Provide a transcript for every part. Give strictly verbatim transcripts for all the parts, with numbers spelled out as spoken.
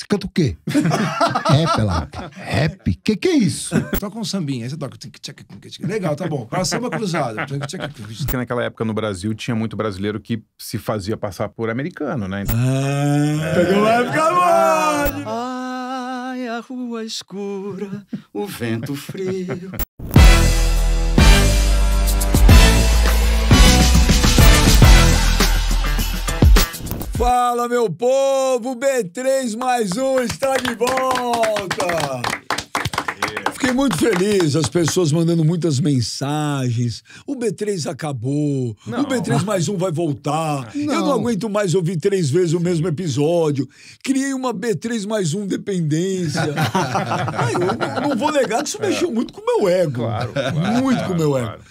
Você canta o quê? Rap lá. Rap? Que que é isso? Toca um sambinha. Aí você toca... Legal, tá bom. Para samba cruzada. Porque naquela época no Brasil tinha muito brasileiro que se fazia passar por americano, né? Ah, pegou a época mole! Ai, a rua escura, o vento frio... Fala, meu povo! B três mais um está de volta! Fiquei muito feliz, as pessoas mandando muitas mensagens. O B três acabou, não. O B três mais um vai voltar. Não. Eu não aguento mais ouvir três vezes o mesmo episódio. Criei uma B três mais um dependência. Ai, eu não vou negar que isso mexeu muito com o meu ego. Claro, claro, muito com o meu ego.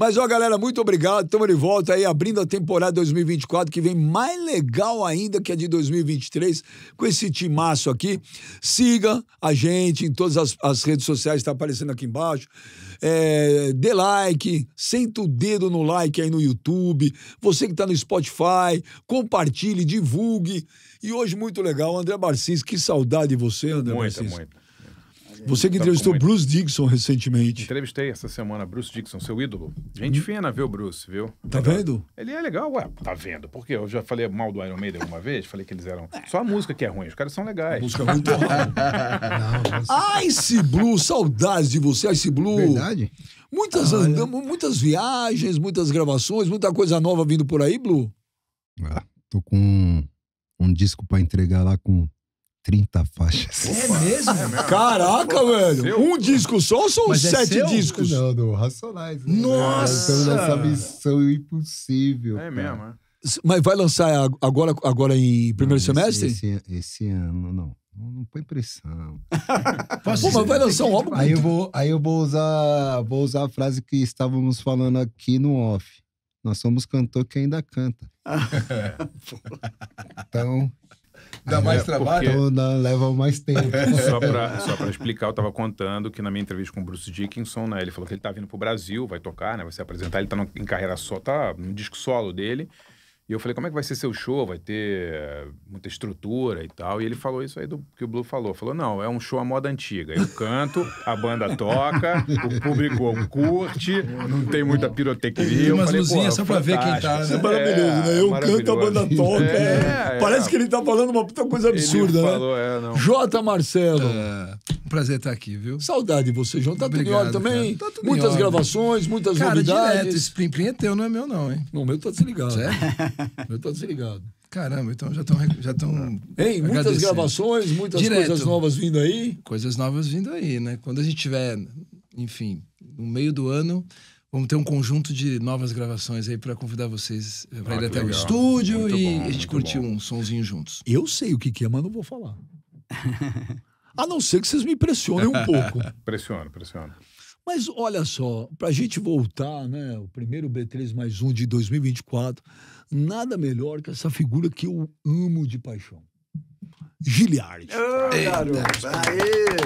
Mas, ó, galera, muito obrigado. Estamos de volta aí, abrindo a temporada dois mil e vinte e quatro, que vem mais legal ainda que a de dois mil e vinte e três, com esse timaço aqui. Siga a gente em todas as, as redes sociais, tá aparecendo aqui embaixo. É, dê like, senta o dedo no like aí no YouTube. Você que tá no Spotify, compartilhe, divulgue. E hoje, muito legal, André Barcis, que saudade de você, André Barcis. Muito, muito. Você que entrevistou o Bruce Dickinson recentemente. Entrevistei essa semana Bruce Dickinson, seu ídolo. Gente fina, viu, Bruce, viu? Tá vendo? Ele é legal, ué, tá vendo. Porque eu já falei mal do Iron Maiden alguma vez, falei que eles eram... Só a música que é ruim, os caras são legais. A música é muito ruim. Não, Ice Blue, saudades de você, Ice Blue. Verdade? Muitas, ah, andamos, muitas viagens, muitas gravações, muita coisa nova vindo por aí, Blue? Ah, tô com um, um disco pra entregar lá com... trinta faixas. É mesmo? É mesmo? Caraca, velho. Seu? Um disco só ou são Mas sete é discos? Não, do Racionais. Né? Nossa! Então, nessa missão impossível. É mesmo, é. Mas vai lançar agora, agora em primeiro não, semestre? Esse, esse ano, não. Não põe pressão. Pô, mas vai lançar um álbum? Aí eu vou, aí eu vou usar, vou usar a frase que estávamos falando aqui no off. Nós somos cantor que ainda canta. Então... Dá mais é, trabalho? Porque... Dá, leva mais tempo. Só pra, só pra explicar, eu tava contando que na minha entrevista com o Bruce Dickinson, né, ele falou que ele tá vindo pro Brasil, vai tocar, né, vai se apresentar, ele tá no, em carreira só, tá no disco solo dele. E eu falei, como é que vai ser seu show? Vai ter muita estrutura e tal. E ele falou isso aí do que o Blue falou. Falou, não, é um show à moda antiga. Eu canto, a banda toca, o público curte, não tem muita pirotecnia. Umas luzinhas só pra ver quem tá, né? Isso é maravilhoso, né? Eu canto, a banda toca. É, é. Parece que ele tá falando uma puta coisa absurda, ele falou, né? É, não. J. Marcelo. É, um prazer estar aqui, viu? Saudade de você, João. Tá obrigado, tudo em ordem também? Tá tudo muitas ordem. gravações, muitas cara, novidades. Direto, esse plim-plim é teu, não é meu não, hein? Não, meu tá desligado. Sério? Eu tô desligado. Caramba, então já estão... Já tão Ei, muitas gravações, muitas Direto. coisas novas vindo aí. Coisas novas vindo aí, né? Quando a gente tiver, enfim, no meio do ano, vamos ter um conjunto de novas gravações aí pra convidar vocês pra ah, ir até legal. o estúdio muito e bom, a gente curtir bom. um sonzinho juntos. Eu sei o que que é, mas não vou falar. A não ser que vocês me pressionem um pouco. Pressiono, pressiono. Mas olha só, pra gente voltar, né, o primeiro B três mais um de dois mil e vinte e quatro, nada melhor que essa figura que eu amo de paixão. Giliardi. Oh, Aê,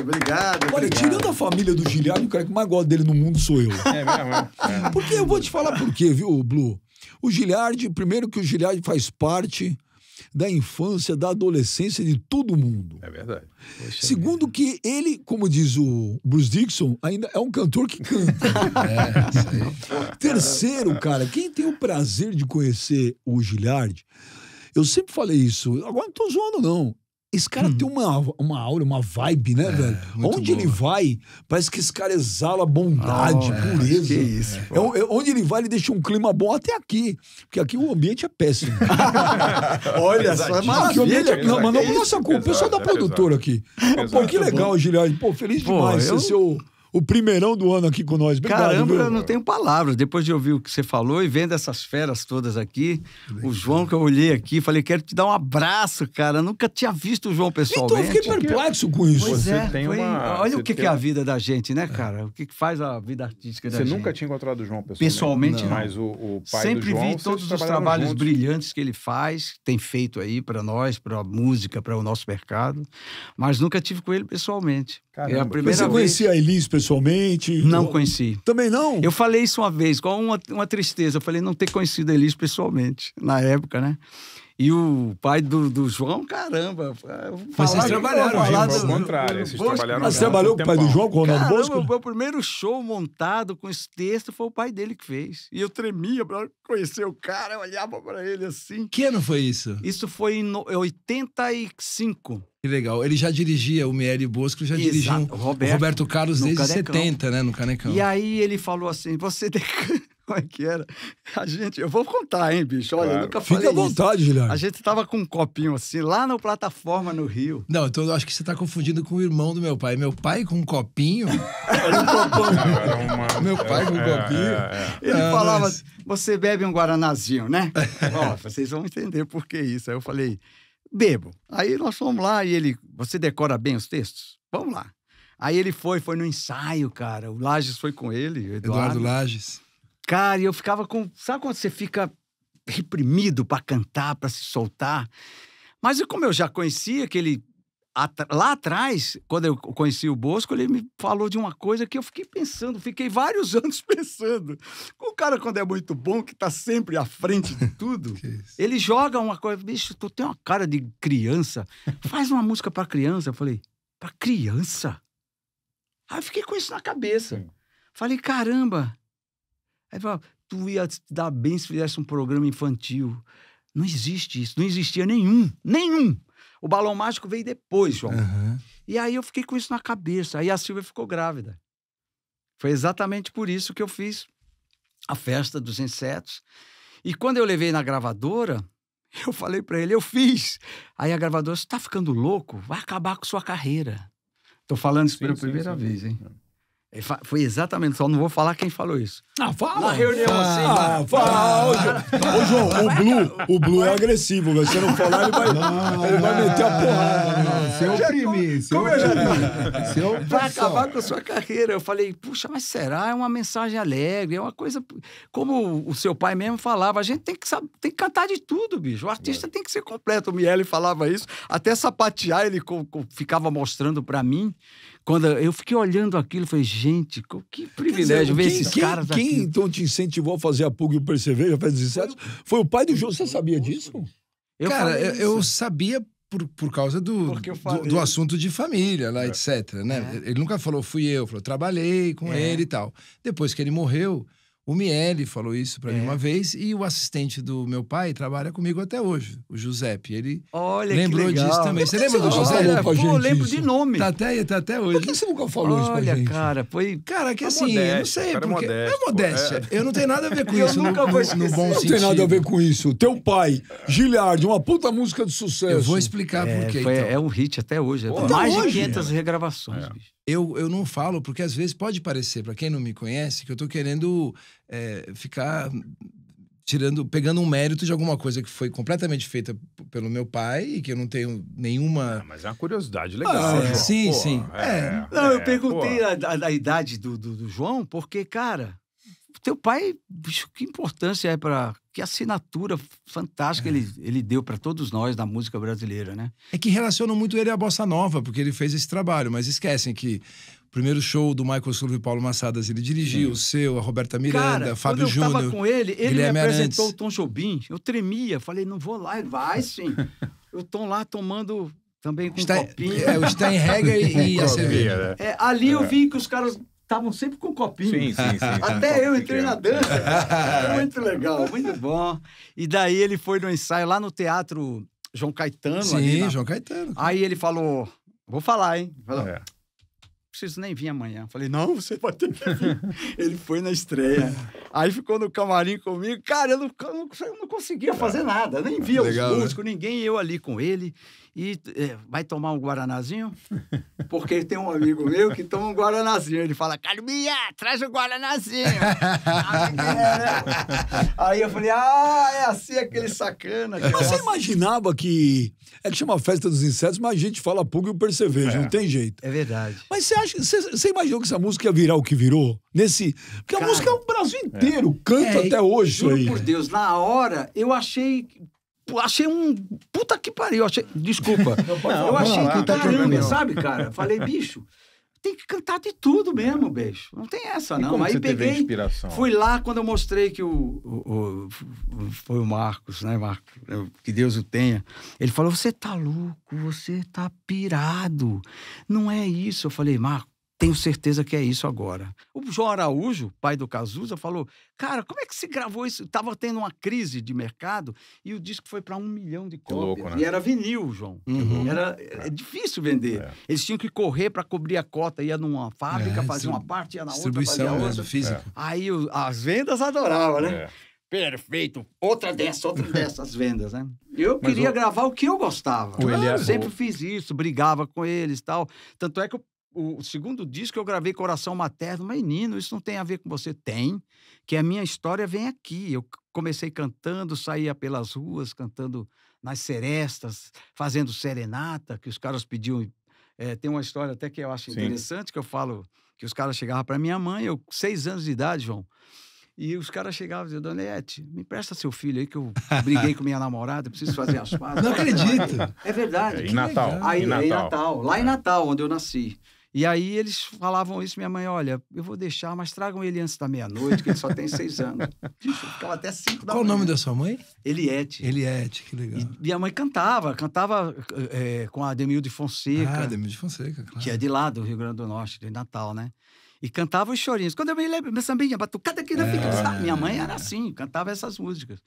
obrigado. Olha, obrigado. Tirando a família do Giliardi, o cara que mais gosta dele no mundo sou eu. É mesmo? É. Porque eu vou te falar por quê, viu, Blue? O Giliardi, primeiro que o Giliardi faz parte da infância, da adolescência de todo mundo. É verdade. Poxa, Segundo é. que ele, como diz o Bruce Dickinson, ainda é um cantor que canta. É, isso aí. Terceiro, cara, quem tem o prazer de conhecer o Giliardi, eu sempre falei isso, agora não tô zoando não. Esse cara hum. tem uma, uma aura, uma vibe, né, é, velho? Onde boa. ele vai, parece que esse cara exala bondade, oh, pureza. É, que isso, é, é, onde ele vai, ele deixa um clima bom até aqui. Porque aqui o ambiente é péssimo. Olha só, é maravilha. É não, mas não é nossa culpa, o pessoal da é produtora aqui. É pô, que legal, Giliardi. Pô, feliz pô, demais eu... ser seu... O primeirão do ano aqui com nós. Obrigado, Caramba, viu? eu não tenho palavras. Depois de ouvir o que você falou e vendo essas feras todas aqui, Bem, o João que eu olhei aqui, falei, quero te dar um abraço, cara. Eu nunca tinha visto o João pessoalmente. Então eu fiquei perplexo com isso. Pois você é, tem foi... uma... Olha você o que, tem... que é a vida da gente, né, cara? O que faz a vida artística da você gente. Você nunca tinha encontrado o João pessoalmente? Pessoalmente, não. Mas o, o pai Sempre do João... Sempre vi todos os trabalhos juntos. brilhantes que ele faz, tem feito aí pra nós, pra música, pra o nosso mercado. Mas nunca tive com ele pessoalmente. Caramba. É a primeira Você vez... conhecia a Elis pessoalmente? Não conheci. Também não? Eu falei isso uma vez, com uma, uma tristeza. Eu falei não ter conhecido a Elis pessoalmente, na época, né? E o pai do, do João, caramba. Mas vocês trabalharam, ao contrário. Vocês trabalharam. Você trabalhou com o pai do João, com o Ronaldo Bosco? O meu primeiro show montado com esse texto foi o pai dele que fez. E eu tremia pra conhecer o cara, eu olhava pra ele assim. Que ano foi isso? Isso foi em oitenta e cinco. Que legal. Ele já dirigia, o Miele Bosco já dirigia o Roberto, Roberto Carlos desde setenta, né? No Canecão. E aí ele falou assim, você... Como é que era? A gente... Eu vou contar, hein, bicho? Olha, claro. Eu nunca falei. Fica à vontade, Guilherme. A gente tava com um copinho assim, lá na plataforma no Rio. Não, então eu acho que você tá confundindo com o irmão do meu pai. Meu pai com um copinho? Era um copão. Era uma... Meu pai com um copinho? É, é, é. Ele ah, falava, mas... você bebe um guaranazinho, né? Ó, vocês vão entender por que isso. Aí eu falei, bebo. Aí nós fomos lá e ele... Você decora bem os textos? Vamos lá. Aí ele foi, foi no ensaio, cara. O Lages foi com ele, o Eduardo. Eduardo Lages. Cara, e eu ficava com... Sabe quando você fica reprimido pra cantar, pra se soltar? Mas como eu já conhecia aquele... Lá atrás, quando eu conheci o Bosco, ele me falou de uma coisa que eu fiquei pensando, fiquei vários anos pensando. O cara, quando é muito bom, que tá sempre à frente de tudo, ele joga uma coisa... Bicho, tu tem uma cara de criança. Faz uma música pra criança. Eu falei, pra criança? Aí eu fiquei com isso na cabeça. Falei, caramba... Aí falava, tu ia te dar bem se fizesse um programa infantil. Não existe isso. Não existia nenhum. Nenhum. O Balão Mágico veio depois, João. Uhum. E aí eu fiquei com isso na cabeça. Aí a Silvia ficou grávida. Foi exatamente por isso que eu fiz a Festa dos Insetos. E quando eu levei na gravadora, eu falei pra ele, eu fiz. Aí a gravadora, você tá ficando louco? Vai acabar com sua carreira. Tô falando isso sim, pela sim, primeira sim. vez, hein? Foi exatamente, só não vou falar quem falou isso. Ah, fala! Na reunião fala, assim. Fala, fala, fala. Ô, João, o Blue, o Blue é agressivo. Você não falar, ele vai, não, ele vai meter a porrada. Não, não, não. Seu primeiro. Como eu já seu vai acabar com a sua carreira. Eu falei, puxa, mas será? É uma mensagem alegre, é uma coisa... Como o seu pai mesmo falava, a gente tem que, saber, tem que cantar de tudo, bicho. O artista é. tem que ser completo. O Miele falava isso. Até sapatear, ele co, co, ficava mostrando pra mim. Quando eu fiquei olhando aquilo, falei, gente, que privilégio dizer, ver quem, esses quem, caras aqui. Quem então te incentivou a fazer a Pug e o Perceveja, Festa dos Insetos? Foi o pai do João. Você sabia disso? Eu Cara, eu, eu sabia por, por causa do, do, do assunto de família, lá, é. etcétera. Né? É. Ele nunca falou, fui eu. Falou, trabalhei com é. ele e tal. Depois que ele morreu, o Miele falou isso pra é. mim uma vez. E o assistente do meu pai trabalha comigo até hoje, o Giuseppe. Ele Olha, lembrou que legal. disso também. Você lembra do Giuseppe? Olha, pô, eu lembro isso. de nome. Tá até, tá até hoje. Por que você nunca falou Olha, isso pra gente? Olha, cara, foi... Cara, que assim, modéstia, eu não sei. Porque... Modesto, é modéstia. É. Eu não tenho nada a ver com eu isso. Eu nunca no, vou esquecer. No bom não sentido. Tem nada a ver com isso. Teu pai, Giliardi, uma puta música de sucesso. Eu vou explicar é, por quê. Então. É um hit até hoje. Pô, mais hoje, de quinhentas é. regravações, é. bicho. Eu, eu não falo, porque às vezes pode parecer, pra quem não me conhece, que eu tô querendo é, ficar tirando, pegando um mérito de alguma coisa que foi completamente feita pelo meu pai e que eu não tenho nenhuma... Ah, mas é uma curiosidade legal. Ah, é, sim, pô, sim. É, é, não, eu é, perguntei a, a, a idade do, do, do João, porque, cara, teu pai, bicho, que importância é pra... Que assinatura fantástica é. ele, ele deu para todos nós da música brasileira, né? É que relacionam muito ele à bossa nova, porque ele fez esse trabalho, mas esquecem que o primeiro show do Michael Sullivan e Paulo Massadas ele dirigiu, Sim. o seu, a Roberta Miranda, cara, Fábio Júnior. Quando eu Júnior, tava com ele, ele Guilherme me apresentou Arantes. o Tom Jobim, eu tremia, falei, não vou lá, ele vai sim. Eu tô lá tomando... Também com Stein, um copinho. É, o Steinhegger e, e a cerveja. É, ali é. eu vi que os caras... Estavam sempre com copinho. Sim, sim, sim. Até eu entrei na dança. Muito legal, muito bom. E daí ele foi no ensaio lá no Teatro João Caetano. Sim, ali na... João Caetano. Aí ele falou, vou falar, hein? Falou, é. preciso nem vir amanhã. Falei, não, você vai ter que vir. Ele foi na estreia. Aí ficou no camarim comigo. Cara, eu não, eu não, eu não conseguia fazer nada. Nem via legal, os músicos, né? ninguém. Eu ali com ele. E é, vai tomar um guaranazinho? Porque tem um amigo meu que toma um guaranazinho. Ele fala, Carminha, traz o um guaranazinho. Aí eu falei, ah, é assim, aquele sacana. Mas você imaginava que... É que chama Festa dos Insetos, mas a gente fala Pug e o Perceveja, é. não tem jeito. É verdade. Mas você acha, você, você imaginou que essa música ia virar o que virou? Nesse... Porque Cara, a música é o Brasil inteiro, é. canta é, até hoje. Juro aí. por Deus, na hora, eu achei... Achei um... Puta que pariu. Achei... Desculpa. Não, eu achei não, que... Não, caramba, não. sabe, cara? Falei, bicho, tem que cantar de tudo mesmo, beijo. Não tem essa, não. E como aí você peguei, teve inspiração? Fui lá quando eu mostrei que o, o, o foi o Marcos, né, Marcos? Que Deus o tenha. Ele falou: você tá louco, você tá pirado. Não é isso. Eu falei: Marcos, tenho certeza que é isso agora. O João Araújo, pai do Cazuza, falou: cara, como é que se gravou isso? Tava tendo uma crise de mercado e o disco foi para um milhão de cópias. Que louco, né? E era vinil, João. Uhum. Era é. É difícil vender. É. Eles tinham que correr para cobrir a cota. Ia numa fábrica, é, fazia uma parte, ia na outra, fazia outra. Física. É. Aí as vendas adoravam, né? É. Perfeito. Outra dessa, outra dessas vendas, né? Eu Mas queria o... gravar o que eu gostava. Eu Elias... sempre fiz isso, brigava com eles e tal. Tanto é que eu O segundo disco eu gravei Coração Materno. Mas, Nino, isso não tem a ver com você. Tem, que a minha história vem aqui. Eu comecei cantando, saía pelas ruas, cantando nas serestas, fazendo serenata, que os caras pediam. É, tem uma história até que eu acho Sim. interessante, que eu falo que os caras chegavam para minha mãe, eu seis anos de idade, João, e os caras chegavam e diziam: Dona Eliette, me empresta seu filho aí, que eu briguei com minha namorada, preciso fazer as pazes. Não acredito! É verdade. É, em Natal. Aí, em Natal. É em Natal. Lá em Natal, onde eu nasci. E aí eles falavam isso, minha mãe: olha, eu vou deixar, mas tragam ele antes da meia-noite, que ele só tem seis anos. Bicho, ficava até cinco da manhã. Qual o nome da sua mãe? Eliette. Eliette, que legal. E minha mãe cantava, cantava é, com a Ademilde Fonseca. Ah, Ademilde Fonseca, claro. Que é de lá, do Rio Grande do Norte, de Natal, né? E cantava os chorinhos. Quando eu me lembro, meu sambinha, batucada aqui na fica. Minha mãe era assim, cantava essas músicas.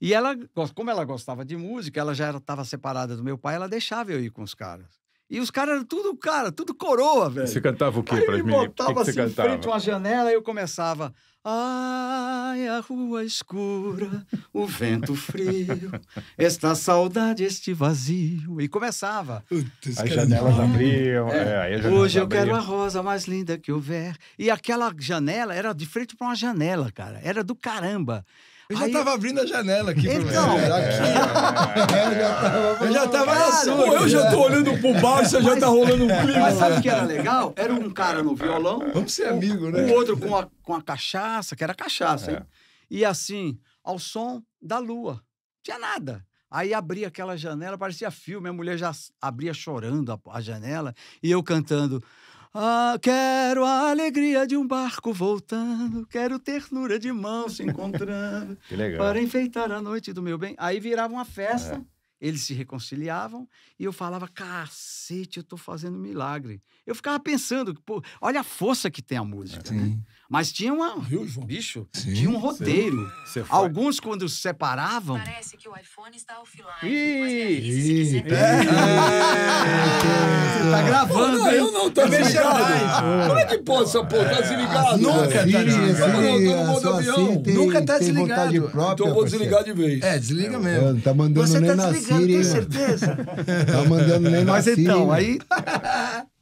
E ela, como ela gostava de música, ela já estava separada do meu pai, ela deixava eu ir com os caras. E os caras eram tudo, cara, tudo coroa, velho. Você cantava o quê para mim? Eu botava assim em frente a uma janela e eu começava: ai, a rua escura, o vento frio, esta saudade, este vazio. E começava. As janelas abriam. É. É, janela Hoje eu abriam. Quero a rosa mais linda que houver. E aquela janela era de frente para uma janela, cara. Era do caramba. Eu já Aí, tava abrindo a janela aqui então, pra você. Aqui, é, é, é, eu já tava na sua. Eu já tô olhando pro baixo, você já tá rolando um clima. Mas sabe o que era legal? Era um cara no violão. Vamos ser amigo, né? O outro com a, com a cachaça, que era cachaça, é. hein? E assim, ao som da lua. Não tinha nada. Aí abria aquela janela, parecia filme. A mulher já abria chorando a, a janela e eu cantando: ah, quero a alegria de um barco voltando, quero ternura de mão se encontrando, que legal. Para enfeitar a noite do meu bem. Aí virava uma festa, é. eles se reconciliavam e eu falava: cacete, eu tô fazendo um milagre. Eu ficava pensando, pô, olha a força que tem a música, é, né? Mas tinha uma, Viu, João? bicho, sim, tinha um roteiro. Sim. Alguns, quando se separavam... Parece que o iPhone está offline, mas é Você tá gravando, não, eu não tô mexendo mais. Como é que pode essa porra? Tá desligado? Nunca tá desligado. Nunca tá desligado. Então eu vou desligar de vez. É, desliga mesmo. Tá mandando nem na Siri. Você tá desligando, tem certeza? Tá mandando nem na Siri. Mas então, aí...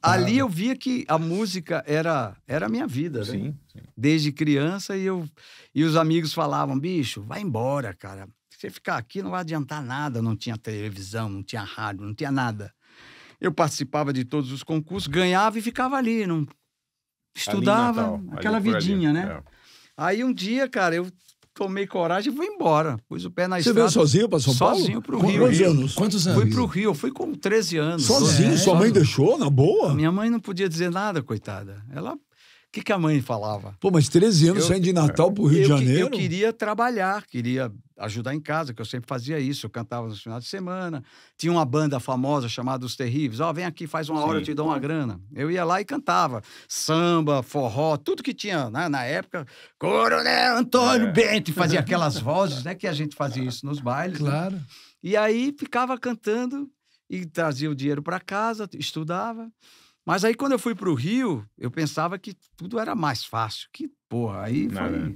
Ali eu via que a música era, era a minha vida, né? Sim, sim. Desde criança, e, eu, e os amigos falavam: bicho, vai embora, cara. Você ficar aqui não vai adiantar nada. Não tinha televisão, não tinha rádio, não tinha nada. Eu participava de todos os concursos, ganhava e ficava ali. Não... Estudava ali Natal, aquela vidinha, ali, né? É. Aí um dia, cara, eu tomei coragem e fui embora. Pus o pé na estrada. Você veio sozinho para São Paulo? Sozinho pro Rio. Quantos anos? Quantos anos? Fui pro Rio, fui com treze anos. Sozinho? É, sua mãe deixou, na boa? Minha mãe não podia dizer nada, coitada. Ela... O que, que a mãe falava? Pô, mas treze anos saindo de Natal pro Rio de Janeiro? Eu queria trabalhar, queria ajudar em casa, que eu sempre fazia isso. Eu cantava nos finais de semana. Tinha uma banda famosa chamada Os Terríveis. Ó, oh, vem aqui, faz uma hora, eu te dou uma grana. Eu ia lá e cantava. Samba, forró, tudo que tinha, né? Na época. Coronel Antônio é. Bento. Fazia aquelas vozes, né? Que a gente fazia isso nos bailes. Claro. Né? E aí ficava cantando e trazia o dinheiro para casa, estudava. Mas aí, quando eu fui pro Rio, eu pensava que tudo era mais fácil. Que porra, aí não, foi né?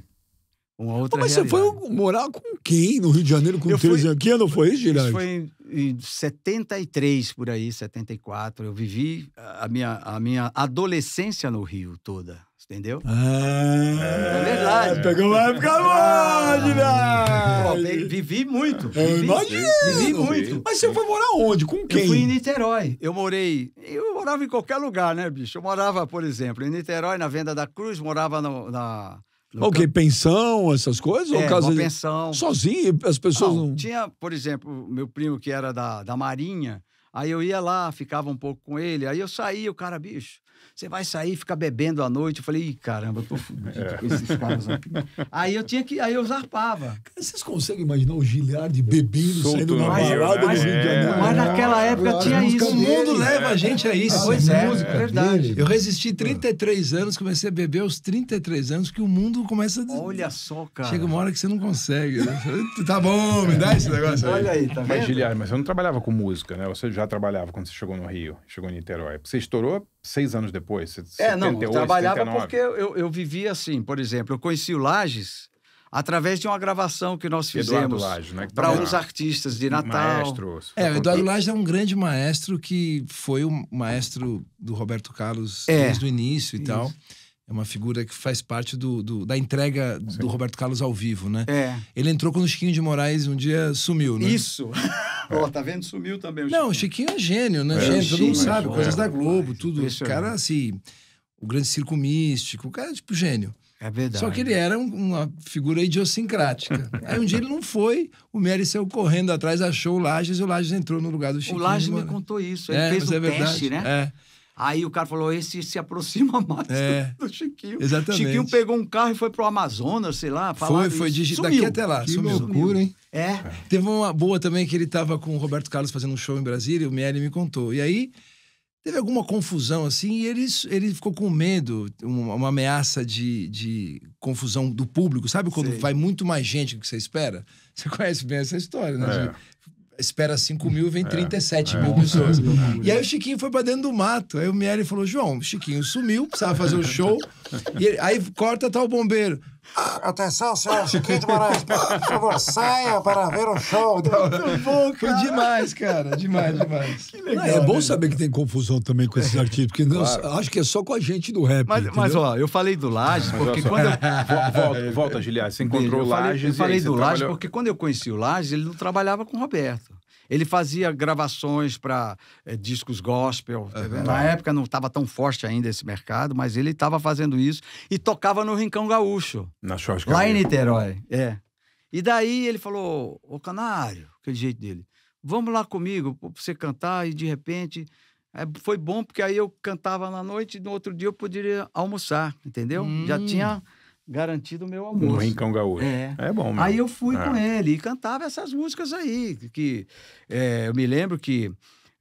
uma outra Mas realidade. Você foi morar com quem no Rio de Janeiro com treze anos? Que ano foi isso, Girardi? Isso foi em, em setenta e três, por aí, setenta e quatro. Eu vivi a minha, a minha adolescência no Rio toda, entendeu? Ah, é, é verdade. Pegou uma época boa, Girardi. Vivi muito. Eu vivi, imagino. Vivi muito. Mas você foi morar onde? Com quem? Eu fui em Niterói. Eu morei... Eu morava em qualquer lugar, né, bicho? Eu morava, por exemplo, em Niterói, na Venda da Cruz, morava no, na... O okay, que? Pensão, essas coisas? É, ou caso uma de... pensão. Sozinho? As pessoas não... não... Tinha, por exemplo, meu primo que era da, da Marinha. Aí eu ia lá, ficava um pouco com ele. Aí eu saía, o cara, bicho, você vai sair, fica bebendo à noite. Eu falei, ih, caramba, eu tô fudido é. com esses caras aqui. Aí eu tinha que, aí eu zarpava. Vocês conseguem imaginar o Giliardi bebendo, solto, saindo na balada no Rio de Janeiro? Mas naquela época eu tinha isso. O mundo leva a gente a isso. Ah, pois é, é, verdade. Eu resisti trinta e três anos, comecei a beber aos trinta e três anos, que o mundo começa a... Olha só, cara. Chega uma hora que você não consegue. Tá bom, me dá esse negócio aí. Olha aí, tá vendo? Mas, Giliardi, mas você não trabalhava com música, né? Você já trabalhava quando você chegou no Rio, chegou em Niterói. Você estourou seis anos depois, é, não, setenta e oito, trabalhava setenta e nove. Porque eu, eu vivia assim, por exemplo, eu conheci o Lages através de uma gravação que nós fizemos né, para uns artistas de Natal. Maestro, é, o Eduardo Lages é um grande maestro que foi o maestro do Roberto Carlos é. desde o início e Isso. tal. É uma figura que faz parte do, do, da entrega Sim. do Roberto Carlos ao vivo, né? É. Ele entrou quando o Chiquinho de Moraes um dia sumiu, né? Isso! Ó, é. oh, tá vendo? Sumiu também o Chiquinho. Não, o Chiquinho é gênio, né? É, gênio, Chico, todo mundo sabe, é. coisas da Globo, tudo. O cara, assim, o grande circo místico, o cara é tipo gênio. É verdade. Só que ele era um, uma figura idiosincrática. Aí um dia ele não foi, o Mery saiu correndo atrás, achou o Lages e o Lages entrou no lugar do Chiquinho. O Lages me contou isso, ele é, fez o é teste, né? É. Aí o cara falou, esse se aproxima mais é, do, do Chiquinho. Exatamente. Chiquinho pegou um carro e foi pro Amazonas, sei lá. Foi, foi de, daqui até lá. Que sumiu. Loucura, hein? É. é. Teve uma boa também que ele tava com o Roberto Carlos fazendo um show em Brasília, e o Mery me contou. E aí teve alguma confusão, assim, e ele, ele ficou com medo, uma, uma ameaça de, de confusão do público. Sabe quando sei. vai muito mais gente do que você espera? Você conhece bem essa história, né? É. Espera cinco mil e vem trinta e sete é, mil é, pessoas. É, é. E aí o Chiquinho foi pra dentro do mato. Aí o Mery falou, João, o Chiquinho sumiu, precisava fazer o um show. E ele, aí corta, tá o bombeiro. Atenção, senhor Chiquinho de Moraes, por favor, saia para ver o show. Muito bom, cara. Foi demais, cara. Demais, demais. Que legal. Não, é bom né? saber que tem confusão também com esses artistas, porque claro. não, acho que é só com a gente do rap. Mas, mas ó, eu falei do Lages, porque só, quando eu... Volta, volta Giliardi, você encontrou o Lages. Eu falei, eu falei do Lages trabalhou... porque quando eu conheci o Lages, ele não trabalhava com o Roberto. Ele fazia gravações para é, discos gospel. Uhum. Na época não estava tão forte ainda esse mercado, mas ele estava fazendo isso e tocava no Rincão Gaúcho. Na Chosca. Lá em Niterói, é. E daí ele falou, ô Canário, aquele jeito dele, vamos lá comigo pra você cantar e de repente... É, foi bom porque aí eu cantava na noite e no outro dia eu poderia almoçar, entendeu? Hum. Já tinha... garantido o meu almoço. Um Rincão Gaúcho. É, é bom mesmo. Aí eu fui é. com ele e cantava essas músicas aí. Que, é, eu me lembro que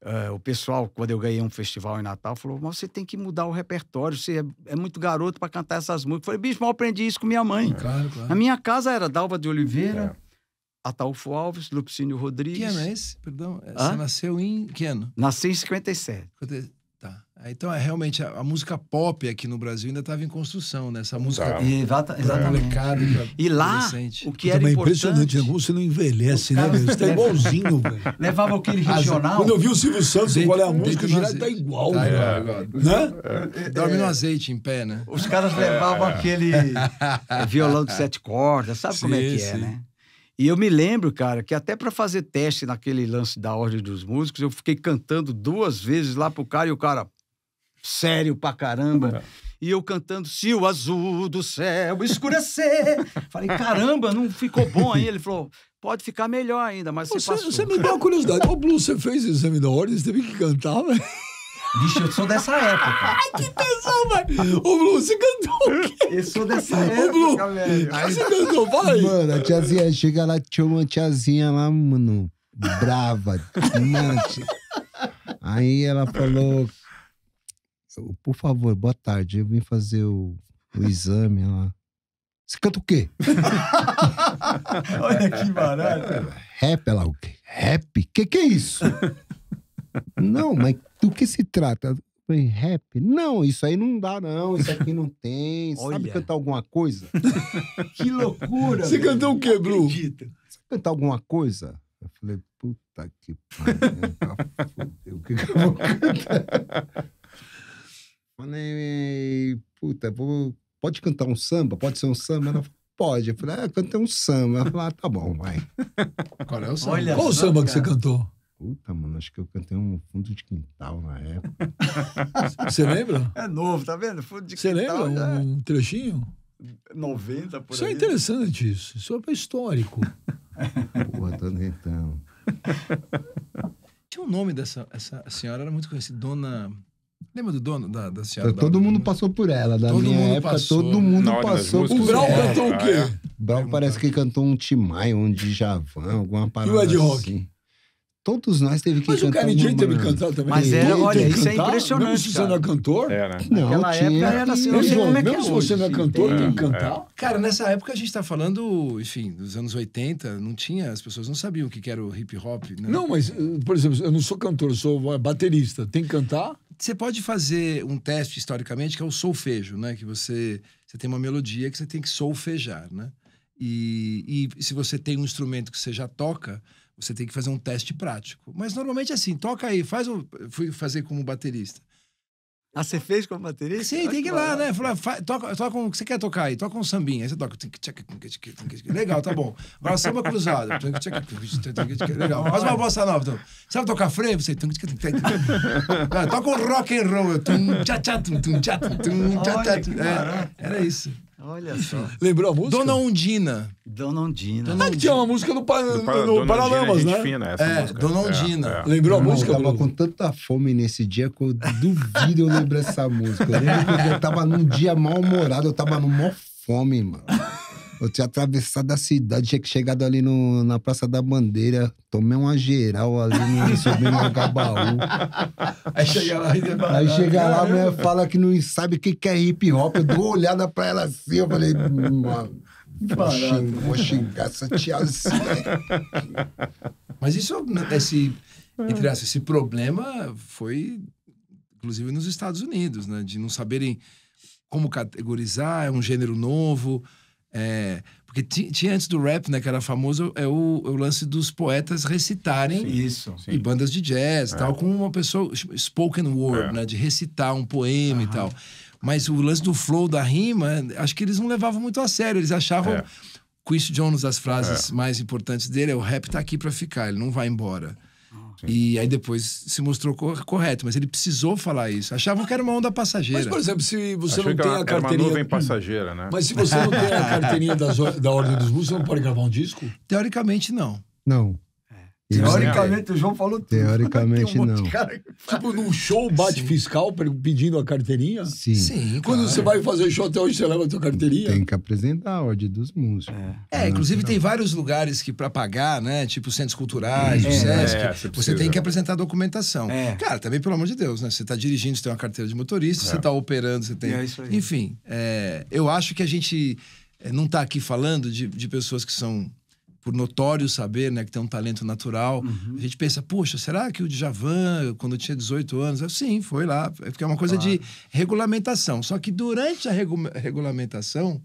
uh, o pessoal, quando eu ganhei um festival em Natal, falou, mas você tem que mudar o repertório, você é, é muito garoto para cantar essas músicas. Eu falei, bicho, mas eu aprendi isso com minha mãe. É, claro, claro. Na minha casa era Dalva de Oliveira, é. Ataulfo Alves, Lupicínio Rodrigues. Que ano é esse? Perdão, Hã? você nasceu em que ano? Nasci em cinquenta e sete. cinquenta e sete. Tá. Então, é realmente, a, a música pop aqui no Brasil ainda estava em construção, né? Essa música... Tá. Exata, exatamente. É. E lá, o que era impressionante, você não envelhece, né, velho? Você tá igualzinho, velho. Levava aquele regional... Quando eu vi o Silvio Santos, eu olhei a música, o Giliardi tá igual, tá, velho. Né? É. Dorme no azeite, em pé, né? Os caras é. levavam é. aquele violão de sete cordas, sabe sim, como é que sim. é, né? E eu me lembro, cara, que até para fazer teste naquele lance da Ordem dos Músicos, eu fiquei cantando duas vezes lá pro cara e o cara, sério pra caramba. É. E eu cantando, se o azul do céu escurecer. Falei, caramba, não ficou bom aí. Ele falou, pode ficar melhor ainda, mas você, você passou. Você me deu uma curiosidade. Ô, Blue, você fez o exame da Ordem, você teve que cantar, velho? Vixe, eu sou dessa época. Ai, que tesão, velho. Ô, Blue, você cantou o quê? Eu sou dessa época, Ô, Blue, velho. Aí você cantou, vai. Mano, a tiazinha chega lá, tinha uma tiazinha lá, mano, brava, mante. Aí ela falou, por favor, boa tarde, eu vim fazer o, o exame lá. Você canta o quê? Olha que barato. Rap, ela, o quê? Rap? Que que é isso? Não, mas do que se trata? Falei, rap? Não, isso aí não dá, não. Isso aqui não tem. Olha. Sabe cantar alguma coisa? Que loucura! Você cantou o quê, Bruno? Sabe cantar alguma coisa? Eu falei, puta que pariu. O que que eu vou cantar? Falei, puta, vou... pode cantar um samba? Pode ser um samba? Ela falou, pode. Eu falei, ah, cantei um samba. Ela falou, ah, tá bom, vai. Qual é o samba? Olha Qual o samba cara. que você cantou? Puta, mano, acho que eu cantei um fundo de quintal na época. Você lembra? É novo, tá vendo? Fundo de Cê quintal. Você lembra já... um trechinho? noventa, por isso aí. Isso é interessante, isso. Isso é histórico. Porra, tô tentando. Tinha um nome dessa essa senhora, era muito conhecida, Dona... Lembra do dono da, da senhora? Todo da... mundo passou por ela. Da todo minha mundo época, passou, todo mundo não, passou por ela. O Brau cantou o quê? O Brau parece que cantou um Tim Maia, um Djavan, alguma parada. E o Ed Rock? Todos nós teve que mas cantar. Mas o Carnidinho teve que cantar também. Mas era, olha, isso é impressionante. Se você não é cantor? É, né? Não, naquela época era assim. Eu sei como é que é hoje. Se você não é cantor, tem que cantar. Cara, nessa época a gente tá falando, enfim, dos anos oitenta, não tinha, as pessoas não sabiam o que era o hip hop. Né? Não, mas, por exemplo, eu não sou cantor, eu sou baterista. Tem que cantar? Você pode fazer um teste, historicamente, que é o solfejo, né? Que você, você tem uma melodia que você tem que solfejar, né? E, e se você tem um instrumento que você já toca, você tem que fazer um teste prático. Mas normalmente é assim, toca aí, faz o... Fui fazer como baterista. Ah, você fez como baterista? Sim, tem que ir lá, né? Fala, fa... toca, toca um... O que você quer tocar aí? Toca um sambinha. Aí você toca... Legal, tá bom. Agora samba cruzado. Legal. Faz uma bossa nova. Então. Sabe tocar freio? Você... Toca um rock and roll. Olha, é, era isso. Olha só. Lembrou a música? Dona Ondina. Dona Ondina. Dona Ondina. Ah, que tinha uma música no, pa... no, no Paralamas, né? Fina, essa é, música. Dona Ondina. É, é. Lembrou não, a música? Eu tava com tanta fome nesse dia que eu duvido eu lembrar essa música. Eu lembro que eu tava num dia mal-humorado, eu tava numa fome, mano. Eu tinha atravessado a cidade, tinha chegado ali no, na Praça da Bandeira, tomei uma geral ali, no, subindo no Gabaú. Aí chega lá, aí chega lá, a mulher fala que não sabe o que, que é hip hop. Eu dou uma olhada pra ela assim, eu falei, mano, vou xingar essa tiazinha. Mas isso, esse, entre aspas, esse problema foi, inclusive, nos Estados Unidos, né? De não saberem como categorizar, é um gênero novo. É, porque tinha antes do rap, né, que era famoso, é o, o lance dos poetas recitarem sim, isso, sim. E bandas de jazz e é. Tal, com uma pessoa, spoken word, é. Né, de recitar um poema uhum. E tal. Mas o lance do flow da rima, acho que eles não levavam muito a sério, eles achavam... É. Quincy Jones, as frases é. Mais importantes dele é o rap tá aqui pra ficar, ele não vai embora. Sim. E aí depois se mostrou correto, mas ele precisou falar isso. Achavam que era uma onda passageira. Mas, por exemplo, se você achei não tem a carteirinha... Era uma nuvem passageira, né? Mas se você não tem a carteirinha das, da Ordem dos Músicos, você não pode gravar um disco? Teoricamente, não. Não. É. Teoricamente, é. O João falou tudo. Teoricamente, um não. Cara... Tipo, num show bate sim. Fiscal pedindo a carteirinha? Sim. Sim quando claro. Você vai fazer show até hoje, você leva a tua carteirinha? Tem que apresentar a Ordem dos Músicos. É, é, é inclusive não. Tem vários lugares que pra pagar, né? Tipo centros culturais, é, o Sesc, é, você, você tem que apresentar a documentação. É. Cara, também, pelo amor de Deus, né? Você tá dirigindo, você tem uma carteira de motorista, é. Você tá operando, você tem... É isso aí. Enfim, é... eu acho que a gente não tá aqui falando de, de pessoas que são... por notório saber, né, que tem um talento natural. Uhum. A gente pensa, poxa, será que o Djavan, quando eu tinha dezoito anos... Eu, sim, foi lá, porque é uma coisa claro. De regulamentação. Só que durante a regu regulamentação,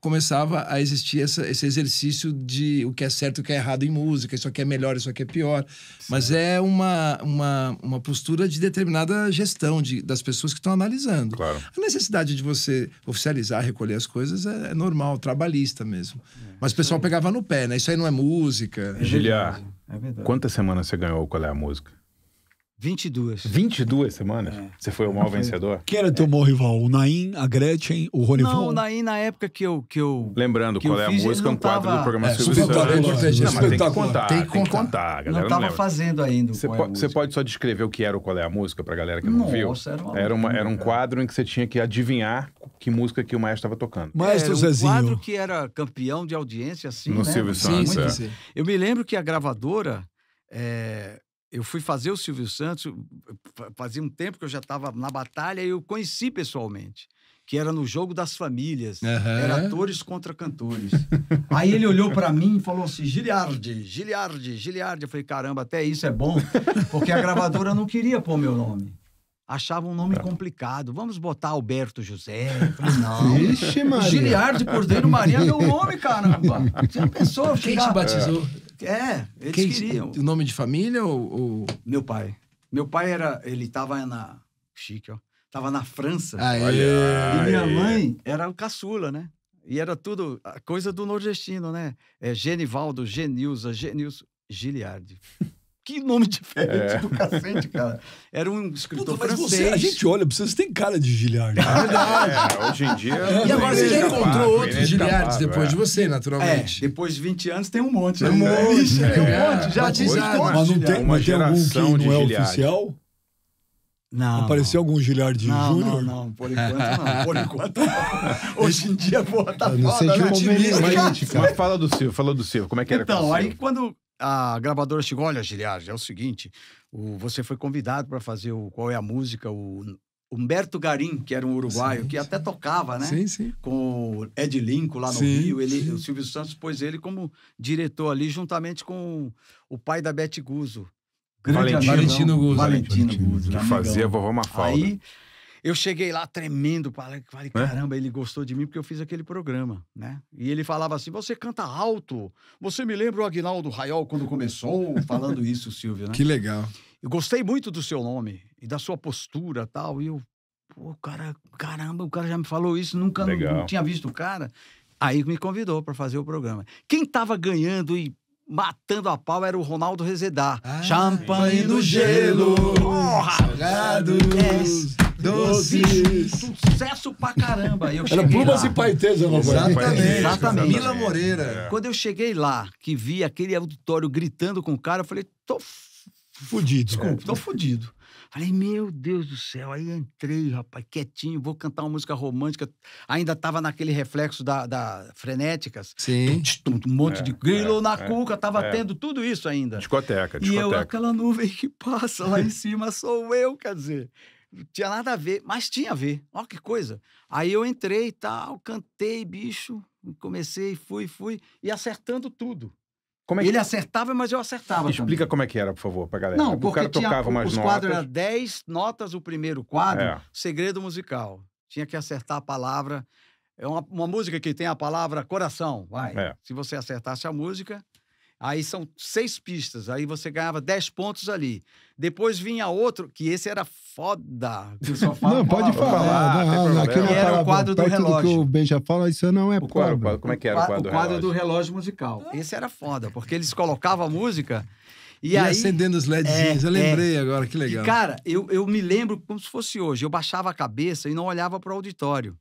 começava a existir essa, esse exercício de o que é certo e o que é errado em música, isso aqui é melhor, isso aqui é pior. Sim. Mas é uma, uma, uma postura de determinada gestão de, das pessoas que estão analisando. Claro. A necessidade de você oficializar, recolher as coisas é, é normal, trabalhista mesmo. É, mas o pessoal é... pegava no pé, né? Isso aí não é música. É Giliar, é quantas semanas você ganhou Qual é a Música? vinte e duas. vinte e duas semanas? É. Você foi o maior vencedor? Quem era teu é. Maior rival? O Naim, a Gretchen, o Ronival? Não, o Naim na época que eu... Que eu lembrando, que Qual eu é a Música? É um quadro do programa é, Silvio Santos. Não, mas tem que contar, tem que contar. Tem que contar. Galera, não estava não fazendo ainda o Qual é a Música. Você pode só descrever o que era o Qual é a Música pra galera que não nossa, viu? Era, uma era, uma, era um quadro em que você tinha que adivinhar que música que o maestro estava tocando. Maestro Zezinho. Era um quadro que era campeão de audiência, assim, no né? Silvio Santos, eu me lembro que a gravadora... Eu fui fazer o Silvio Santos, fazia um tempo que eu já estava na batalha e eu conheci pessoalmente, que era no Jogo das Famílias, uhum. Era atores contra cantores. Aí ele olhou para mim e falou assim, Giliardi, Giliardi, Giliardi. Eu falei, caramba, até isso é bom, porque a gravadora não queria pôr meu nome. Achava um nome complicado. Vamos botar Alberto José. Eu falei, não. Ixi, Maria. Giliardi Cordeiro Maria é meu nome, caramba. Você já pensou? Quem te batizou? É, eles quem, queriam. O nome de família ou, ou... Meu pai. Meu pai era... Ele tava na... Chique, ó. Tava na França. Aê, e minha aê. Mãe era o caçula, né? E era tudo... A coisa do nordestino, né? É Genivaldo, Genilza, Genilson... Giliardi. Que nome diferente é. do cacete, cara. Era um escritor Puta, mas francês. Você, a gente olha pra você, você tem cara de Giliardi. É verdade. É, hoje em dia... E agora você já encontrou outros Giliardi depois é. de você, naturalmente. É, depois de vinte anos tem um monte. Tem um monte. É. Tem um monte. Já disse todos. Mas não tem, uma não tem algum que não é Giliardi. Oficial? Não. Apareceu não. algum Giliardi Júnior? Não, não, por enquanto não. Por enquanto não. Hoje em dia, porra, tá foda. Não sei que otimista, cara. Mas fala do Silvio, fala do Silvio. Como é que era? Então, aí quando... A gravadora chegou, olha, Giliardi, é o seguinte, o, você foi convidado para fazer o Qual é a Música, o Humberto Garim, que era um uruguaio, sim, que até tocava, né? Sim, sim. Com o Ed Lincoln lá no sim, Rio, ele, sim. o Silvio Santos pôs ele como diretor ali, juntamente com o pai da Beth Guzzo. Valentino, Valentino Guzzo. Valentino Guzzo. Que fazia a vovó Mafalda. Aí eu cheguei lá tremendo, falei, caramba, é? ele gostou de mim porque eu fiz aquele programa, né? E ele falava assim, você canta alto, você me lembra o Aguinaldo Raiol quando começou, falando isso, Silvio, né? Que legal. Eu gostei muito do seu nome e da sua postura e tal, e eu, pô, cara, caramba, o cara já me falou isso, nunca não, não tinha visto o cara. Aí me convidou para fazer o programa. Quem tava ganhando e matando a pau era o Ronaldo Rezedá. Ah, champanhe no gelo, porra! Salgados, yes, doces. Sucesso pra caramba. Eu era Plumas e Paetês, eu não vou dizer. Exatamente. Exatamente. Mila Moreira. É. Quando eu cheguei lá, que vi aquele auditório gritando com o cara, eu falei, tô fudido. Desculpa, é. tô fudido. Falei, meu Deus do céu. Aí entrei, rapaz, quietinho, vou cantar uma música romântica. Ainda tava naquele reflexo da, da Frenéticas. Sim. Tum, tum, um monte é, de grilo é, na é, cuca, tava é. tendo tudo isso ainda. Discoteca, discoteca. E eu, aquela nuvem que passa lá em cima, sou eu, quer dizer... Não tinha nada a ver, mas tinha a ver. Olha que coisa. Aí eu entrei e tal, cantei, bicho, comecei, fui, fui, e acertando tudo. Como é que... Ele acertava, mas eu acertava. Explica também como é que era, por favor, pra galera. Não, porque o cara tinha, tocava mais notas. Os quadros eram dez notas, o primeiro quadro, é. segredo musical. Tinha que acertar a palavra. É uma, uma música que tem a palavra coração, vai. É. Se você acertasse a música... Aí são seis pistas, aí você ganhava dez pontos ali. Depois vinha outro, que esse era foda. Que só fala não, pode falar. Não, não, que era o quadro do relógio. Que o Benja fala, isso não é o quadro, quadro. Como é que era o quadro, o quadro do relógio? Do relógio musical. Esse era foda, porque eles colocavam a música... E, e aí, acendendo os LEDzinhos, é, eu lembrei é. agora, que legal. E cara, eu, eu me lembro como se fosse hoje. Eu baixava a cabeça e não olhava para o auditório.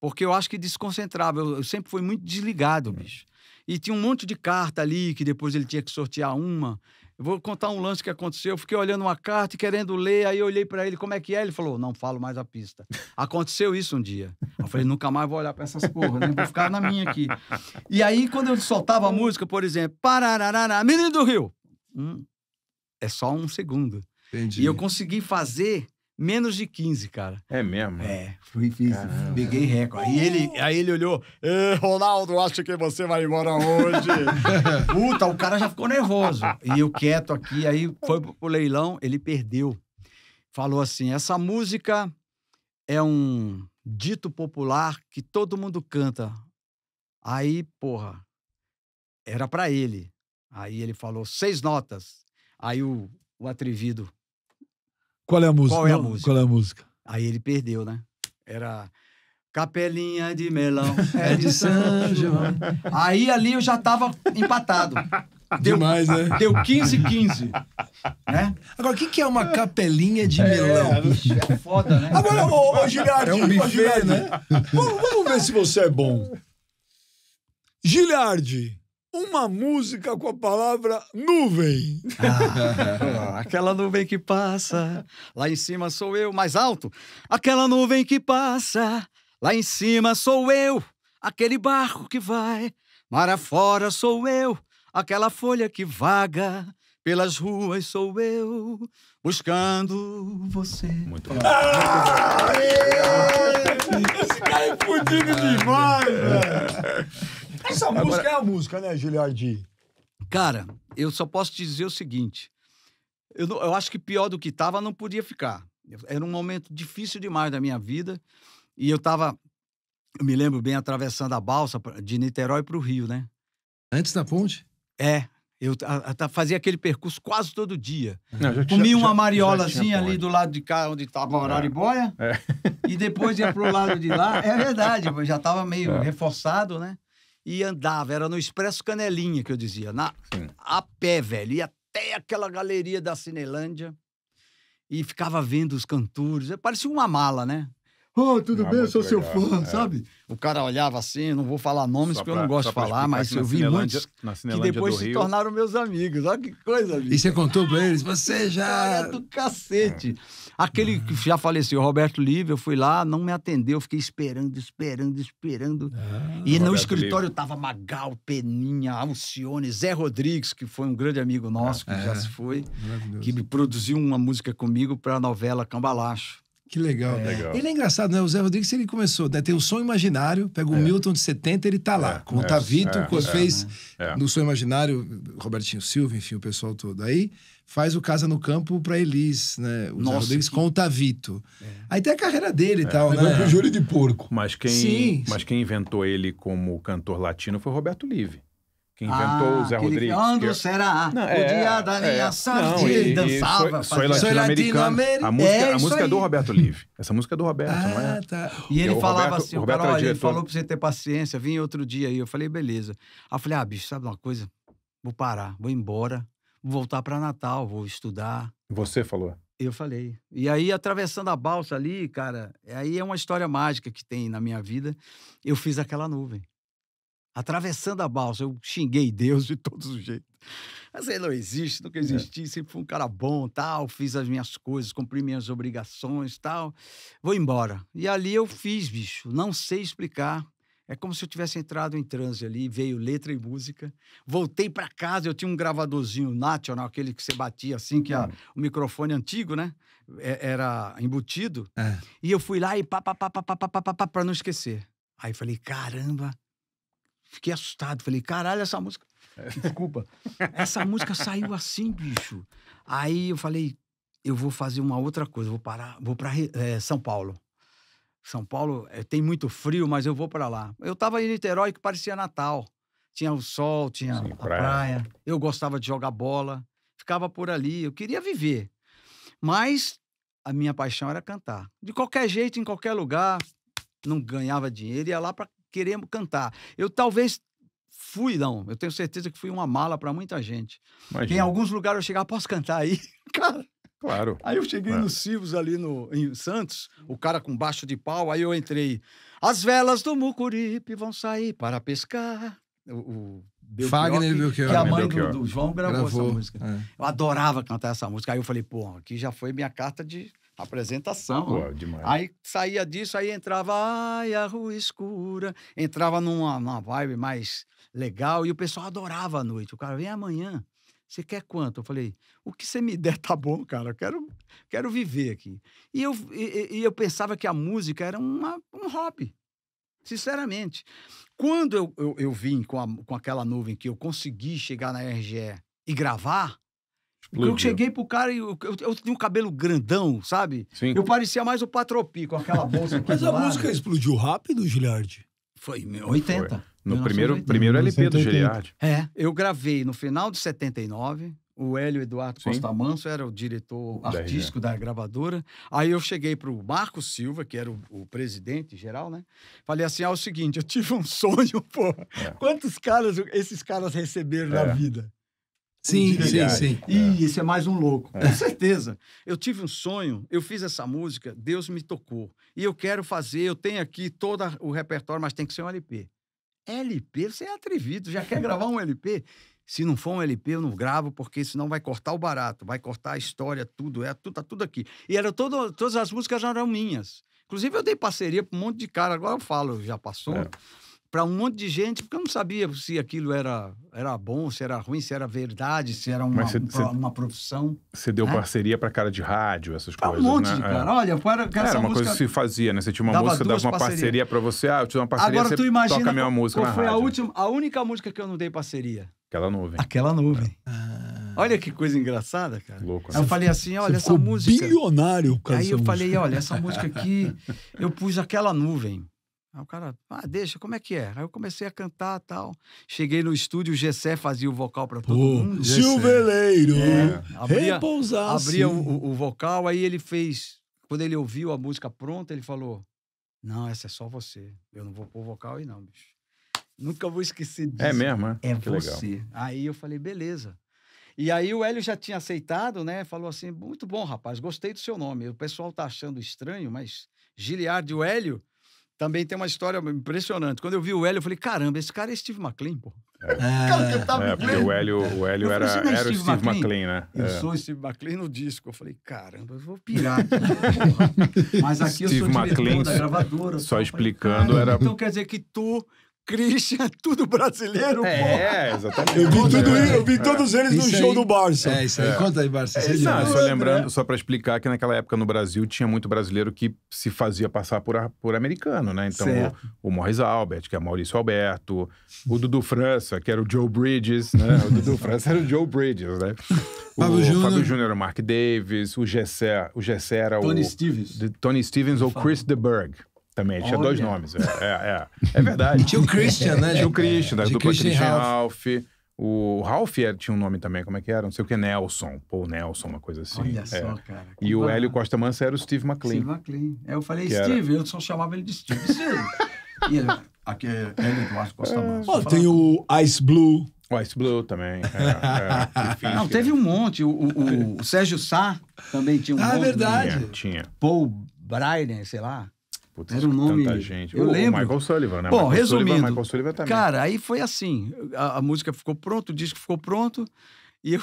Porque eu acho que desconcentrava. Eu, eu sempre fui muito desligado, bicho. E tinha um monte de carta ali, que depois ele tinha que sortear uma. Eu vou contar um lance que aconteceu. Eu fiquei olhando uma carta e querendo ler. Aí eu olhei pra ele, como é que é? Ele falou, não falo mais a pista. Aconteceu isso um dia. Eu falei, nunca mais vou olhar pra essas porra, né? Vou ficar na minha aqui. E aí, quando eu soltava a música, por exemplo, Parararará, Menino do Rio. Hum, é só um segundo. Entendi. E eu consegui fazer... Menos de quinze, cara. É mesmo? É, fui, fiz, peguei recorde. E ele, aí ele olhou, Ronaldo, acho que você vai embora hoje. Puta, o cara já ficou nervoso. E eu quieto aqui, aí foi pro leilão, ele perdeu. Falou assim, essa música é um dito popular que todo mundo canta. Aí, porra, era pra ele. Aí ele falou, seis notas. Aí o, o atrevido... Qual é a música? Qual é a música? Qual é a música? Aí ele perdeu, né? Era Capelinha de Melão, é de São João. Aí ali eu já tava empatado. Deu, demais, né? Deu quinze, quinze. Né? Agora, o que, que é uma capelinha de é, melão? É, é foda, né? Agora, ô, ô Giliardi, é um buffet, ô, Giliardi, né? vamos, vamos ver se você é bom. Giliardi. Uma música com a palavra nuvem. Ah, aquela nuvem que passa, lá em cima sou eu. Mais alto. Aquela nuvem que passa, lá em cima sou eu. Aquele barco que vai, mar afora sou eu. Aquela folha que vaga, pelas ruas sou eu. Buscando você. Muito bom. Ah, aê! Esse cara é fudido demais, velho. Essa Agora... música é a música, né, Giliardi? Cara, eu só posso te dizer o seguinte. Eu, não, eu acho que pior do que tava, não podia ficar. Era um momento difícil demais da minha vida. E eu tava, eu me lembro bem, atravessando a balsa de Niterói pro Rio, né? Antes da ponte? É. Eu a, a, fazia aquele percurso quase todo dia. Não, já, Comi já, uma mariolazinha ali do lado de cá, onde estava a Araribóia. É. E depois ia pro lado de lá. É verdade, eu já tava meio é. reforçado, né? E andava, era no Expresso Canelinha, que eu dizia, na, a pé, velho, ia até aquela galeria da Cinelândia e ficava vendo os cantores. Parecia uma mala, né? Oh, tudo ah, bem, eu sou legal. seu fã, é. sabe? O cara olhava assim, não vou falar nomes só porque pra, eu não gosto de falar, mas eu vi muitos que depois se Rio. tornaram meus amigos. Olha que coisa, amigo. E você contou pra eles, você já... Cara, é do cacete. É. Aquele que já faleceu, Roberto Livre, eu fui lá, não me atendeu, fiquei esperando, esperando, esperando. Ah, e no escritório Livre. tava Magal, Peninha, Alcione, Zé Rodrigues, que foi um grande amigo nosso, que é. já se foi, que me produziu uma música comigo pra novela Cambalacho. Que legal. É. legal. Ele é engraçado, né? O Zé Rodrigues, ele começou, né? Tem o Som Imaginário, pega o é. Milton de setenta, ele tá lá. É. Como o é. Tavito, é. É. fez é. no Som Imaginário, Robertinho Silva, enfim, o pessoal todo. Aí faz o Casa no Campo pra Elis, né? O Nossa, Zé Rodrigues que... com o Tavito. É. Aí tem a carreira dele e é. tal, é. né? O Júlio de Porco. Mas quem, Sim. mas quem inventou ele como cantor latino foi o Roberto Livre. Que inventou ah, o Zé Rodrigues. Quando que... será? Não, o é, dia da minha é, sorte. Não, e, ele dançava. Soy latino-americano. A música é, a música do Roberto Livre. Essa música é do Roberto, ah, não é? Tá. E ele e falava Roberto, assim, o Roberto cara, olha, ele todo... falou pra você ter paciência, vim outro dia aí. Eu falei, beleza. Aí eu falei, ah, bicho, sabe uma coisa? Vou parar, vou embora, vou voltar pra Natal, vou estudar. Você falou? Eu falei. E aí, atravessando a balsa ali, cara, aí é uma história mágica que tem na minha vida. Eu fiz aquela nuvem. Atravessando a balsa, eu xinguei Deus de todos os jeitos. Mas ele não existe, nunca existi, é. sempre fui um cara bom, tal, fiz as minhas coisas, cumpri minhas obrigações, tal. Vou embora. E ali eu fiz, bicho, não sei explicar. É como se eu tivesse entrado em transe ali, veio letra e música. Voltei para casa, eu tinha um gravadorzinho National, aquele que você batia assim, que a, o microfone antigo, né? É, era embutido. É. E eu fui lá e pá, pá, pá, pá, pá, pá, pá, pá, pá, pra não esquecer. Aí falei, caramba... Fiquei assustado. Falei, caralho, essa música... Desculpa. Essa música saiu assim, bicho. Aí eu falei, eu vou fazer uma outra coisa. Vou parar, vou pra é, São Paulo. São Paulo é, tem muito frio, mas eu vou pra lá. Eu tava em Niterói, que parecia Natal. Tinha o sol, tinha Sim, a praia. praia. Eu gostava de jogar bola. Ficava por ali. Eu queria viver. Mas a minha paixão era cantar. De qualquer jeito, em qualquer lugar. Não ganhava dinheiro. Ia lá pra... Queremos cantar. Eu talvez fui, não. Eu tenho certeza que fui uma mala para muita gente. Imagina. Em alguns lugares eu chegava, posso cantar aí? Cara. Claro. Aí eu cheguei claro. no Silvos, ali no, em Santos, o cara com baixo de pau, aí eu entrei. As velas do Mucuripe vão sair para pescar. O, o Fagner Belchior, que a mãe do, do João gravou, gravou essa música. É. Eu adorava cantar essa música. Aí eu falei, pô, aqui já foi minha carta de... apresentação. Pô, demais. Aí saía disso, aí entrava ai, a rua escura, entrava numa, numa vibe mais legal e o pessoal adorava a noite. O cara, vem amanhã, você quer quanto? Eu falei, o que você me der tá bom, cara, eu quero, quero viver aqui. E eu, e, e eu pensava que a música era uma, um hobby, sinceramente. Quando eu, eu, eu vim com, a, com aquela nuvem que eu consegui chegar na R G E e gravar, Explodiu. Eu cheguei pro cara e eu, eu, eu tinha um cabelo grandão, sabe? Sim. Eu parecia mais o Patropi, com aquela bolsa aqui. Mas a lado. música explodiu rápido, Giliardi? Foi em oitenta. Foi. No primeiro, primeiro L P do Giliardi. É, eu gravei no final de setenta e nove, o Hélio Eduardo Sim. Costa Manso era o diretor artístico da, da gravadora. Aí eu cheguei pro Marco Silva, que era o, o presidente geral, né? Falei assim, ah, é o seguinte, eu tive um sonho, pô. É. Quantos caras esses caras receberam é. na vida? Sim, sim, sim. Ih, esse é mais um louco. É. Com certeza. Eu tive um sonho, eu fiz essa música, Deus me tocou. E eu quero fazer, eu tenho aqui todo o repertório, mas tem que ser um L P. L P? Você é atrevido, já quer gravar um L P? Se não for um L P, eu não gravo, porque senão vai cortar o barato, vai cortar a história, tudo, é, tudo, tá tudo aqui. E era todo, todas as músicas já eram minhas. Inclusive, eu dei parceria pra um monte de cara, agora eu falo, já passou... É. Para um monte de gente, porque eu não sabia se aquilo era, era bom, se era ruim, se era verdade, se era uma, cê, um, cê, uma profissão. Você deu é? parceria para cara de rádio, essas pra coisas, né? um monte, né? de cara. É. Olha, para que é, essa era uma música... coisa que se fazia, né? Você tinha uma dava música, dava uma parceria, parceria para você. Ah, eu tive uma parceria, Agora, você tu imagina toca a minha música na foi rádio. A, última, a única música que eu não dei parceria. Aquela nuvem. Aquela nuvem. É. Ah. Olha que coisa engraçada, cara. Louco, né? Aí eu falei assim, olha, você essa música... bilionário com essa Aí eu música. falei, olha, essa música aqui, eu pus Aquela Nuvem. Aí o cara, ah, deixa, como é que é? Aí eu comecei a cantar e tal. Cheguei no estúdio, o Gessé fazia o vocal pra todo oh, mundo. Silveleiro! É, abria abria o, o vocal, aí ele fez... Quando ele ouviu a música pronta, ele falou, não, essa é só você. Eu não vou pôr vocal aí não, bicho. Nunca vou esquecer disso. É mesmo, é? É que você. Legal. Aí eu falei, beleza. E aí o Hélio já tinha aceitado, né? Falou assim, muito bom, rapaz, gostei do seu nome. O pessoal tá achando estranho, mas Giliard e o Hélio também tem uma história impressionante. Quando eu vi o Hélio, eu falei, caramba, esse cara é Steve McLean, pô. É. Cara, que tava é, porque o Hélio, o Hélio era, falei, era o Steve McLean, McLean né? Eu é. sou o Steve McLean no disco. Eu falei, caramba, eu vou pirar. Mas aqui Steve eu sou McLean, da gravadora. Só falei, explicando, cara, era... Então quer dizer que tu... Christian, tudo brasileiro, é, pô. Exatamente. Eu vi, tudo, eu vi todos eles é. no isso show aí, do Barça. É, isso aí. É. Conta aí, Barça. É, isso não, só lembrando, só pra explicar que naquela época no Brasil tinha muito brasileiro que se fazia passar por, por americano, né? Então, o, o Morris Albert, que é Maurício Alberto, o Dudu França, que era o Joe Bridges, né? O Dudu França era o Joe Bridges, né? O Fábio Júnior era o Mark Davis, o Gessé, o Gessé era o... Tony Stevens. De, Tony Stevens ou Chris DeBerg. Também, tinha Olha. dois nomes, é, é, é, é verdade. Tinha o Christian, né? Tinha o Christian, da dupla Christian Ralph. Ralph. O Ralph era, tinha um nome também, como é que era? Não sei o que, Nelson, Paul Nelson, uma coisa assim. Olha é. só, cara. E o Hélio Costa Mansa era o Steve McLean. Steve McLean. Eu falei que Steve, era... eu só chamava ele de Steve. E ele, aqui é Hélio Eduardo Costa Mansa. É. Tem o Ice Blue. O Ice Blue também. É, é, difícil, não, teve um monte. O, o, o Sérgio Sá também tinha um ah, monte. Ah, é verdade. Né? Tinha. Paul Bryan, sei lá. Putz, era um nome... Tanta gente. Eu o, lembro. O Michael Sullivan, né? Bom, Michael resumindo, Sullivan, Michael Sullivan também. Cara, aí foi assim. A, a música ficou pronta, o disco ficou pronto. E eu,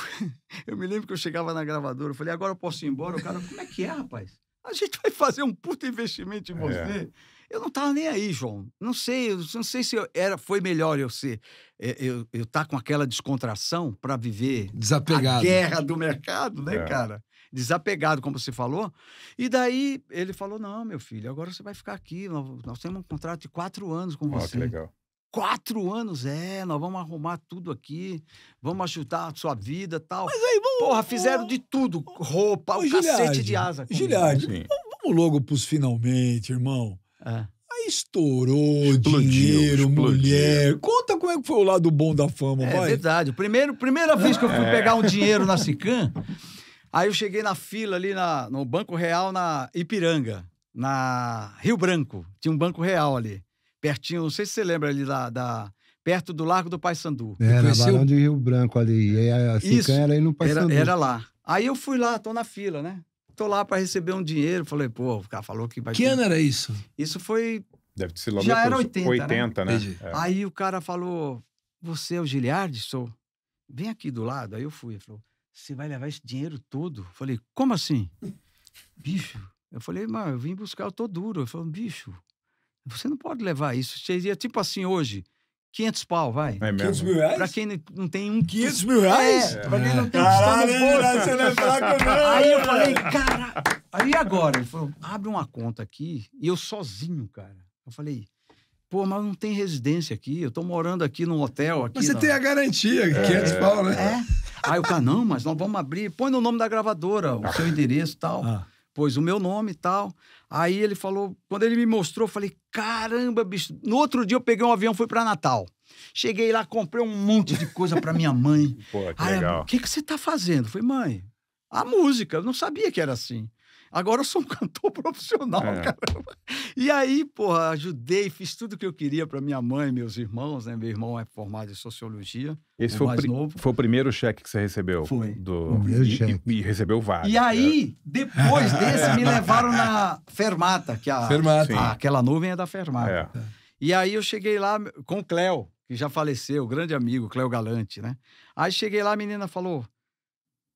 eu me lembro que eu chegava na gravadora, eu falei, agora eu posso ir embora? O cara, como é que é, rapaz? A gente vai fazer um puto investimento em você. É. Eu não tava nem aí, João. Não sei, eu não sei se eu era, foi melhor eu ser... Eu estar eu tá com aquela descontração para viver... Desapegado. A guerra do mercado, né, é. cara? Desapegado, como você falou. E daí ele falou, não, meu filho, agora você vai ficar aqui. Nós, nós temos um contrato de quatro anos com oh, você. Que legal. Quatro anos, é. Nós vamos arrumar tudo aqui. Vamos ajudar a sua vida e tal. Mas aí vamos... Porra, fizeram de tudo. Roupa, o um cacete de asa. Giliard, vamos logo pros finalmente, irmão. É. Aí estourou, explodiu, dinheiro, explodiu. mulher. Conta como é que foi o lado bom da fama, é, vai. É verdade. Primeiro, primeira vez que eu fui é. pegar um dinheiro na Sicam... Aí eu cheguei na fila ali na, no Banco Real, na Ipiranga, na Rio Branco. Tinha um Banco Real ali, pertinho, não sei se você lembra ali, da, da, perto do Largo do Paissandu. É, na Barão de Rio Branco ali, e a Sicam era aí no Paissandu. Era, era lá. Aí eu fui lá, tô na fila, né? Tô lá para receber um dinheiro, falei, pô, o cara falou que vai... Que ter... ano era isso? Isso foi... Deve ter sido logo já era oitenta, oitenta, né? né? É. Aí o cara falou, você é o Giliard? Sou. Vem aqui do lado. Aí eu fui, ele falou... Você vai levar esse dinheiro todo? Eu falei, como assim? Bicho. Eu falei, mas eu vim buscar, eu tô duro. Ele falou, bicho, você não pode levar isso. Seria tipo assim hoje, quinhentos pau, vai. É mesmo. quinhentos mil reais? Pra quem não tem um... quinhentos mil reais? É, é. Pra quem não tem um... Caralho, você não é fraco não. Aí eu falei, cara... Aí agora? Ele falou, abre uma conta aqui. E eu sozinho, cara. Eu falei... Pô, mas não tem residência aqui. Eu tô morando aqui num hotel. Aqui, mas você na... tem a garantia, quinhentos pau, né? É. Aí o cara, não, mas nós vamos abrir. Põe no nome da gravadora, o seu endereço e tal. Ah. Pôs o meu nome e tal. Aí ele falou... Quando ele me mostrou, eu falei, caramba, bicho. No outro dia eu peguei um avião e fui pra Natal. Cheguei lá, comprei um monte de coisa pra minha mãe. Pô, que Aí, legal. O que, que você tá fazendo? Eu falei, mãe, a música. Eu não sabia que era assim. Agora eu sou um cantor profissional, é. caramba. E aí, porra, ajudei, fiz tudo o que eu queria pra minha mãe, meus irmãos, né? Meu irmão é formado em Sociologia. Esse foi o, pri novo. foi o primeiro cheque que você recebeu? Foi. Do... O primeiro e, cheque. E, e recebeu vários. E aí, é. depois desse, me levaram na Fermata, que a, Fermata. A, aquela nuvem é da Fermata. É. E aí eu cheguei lá com o Cléo, que já faleceu, grande amigo, Cléo Galante, né? Aí cheguei lá, a menina falou...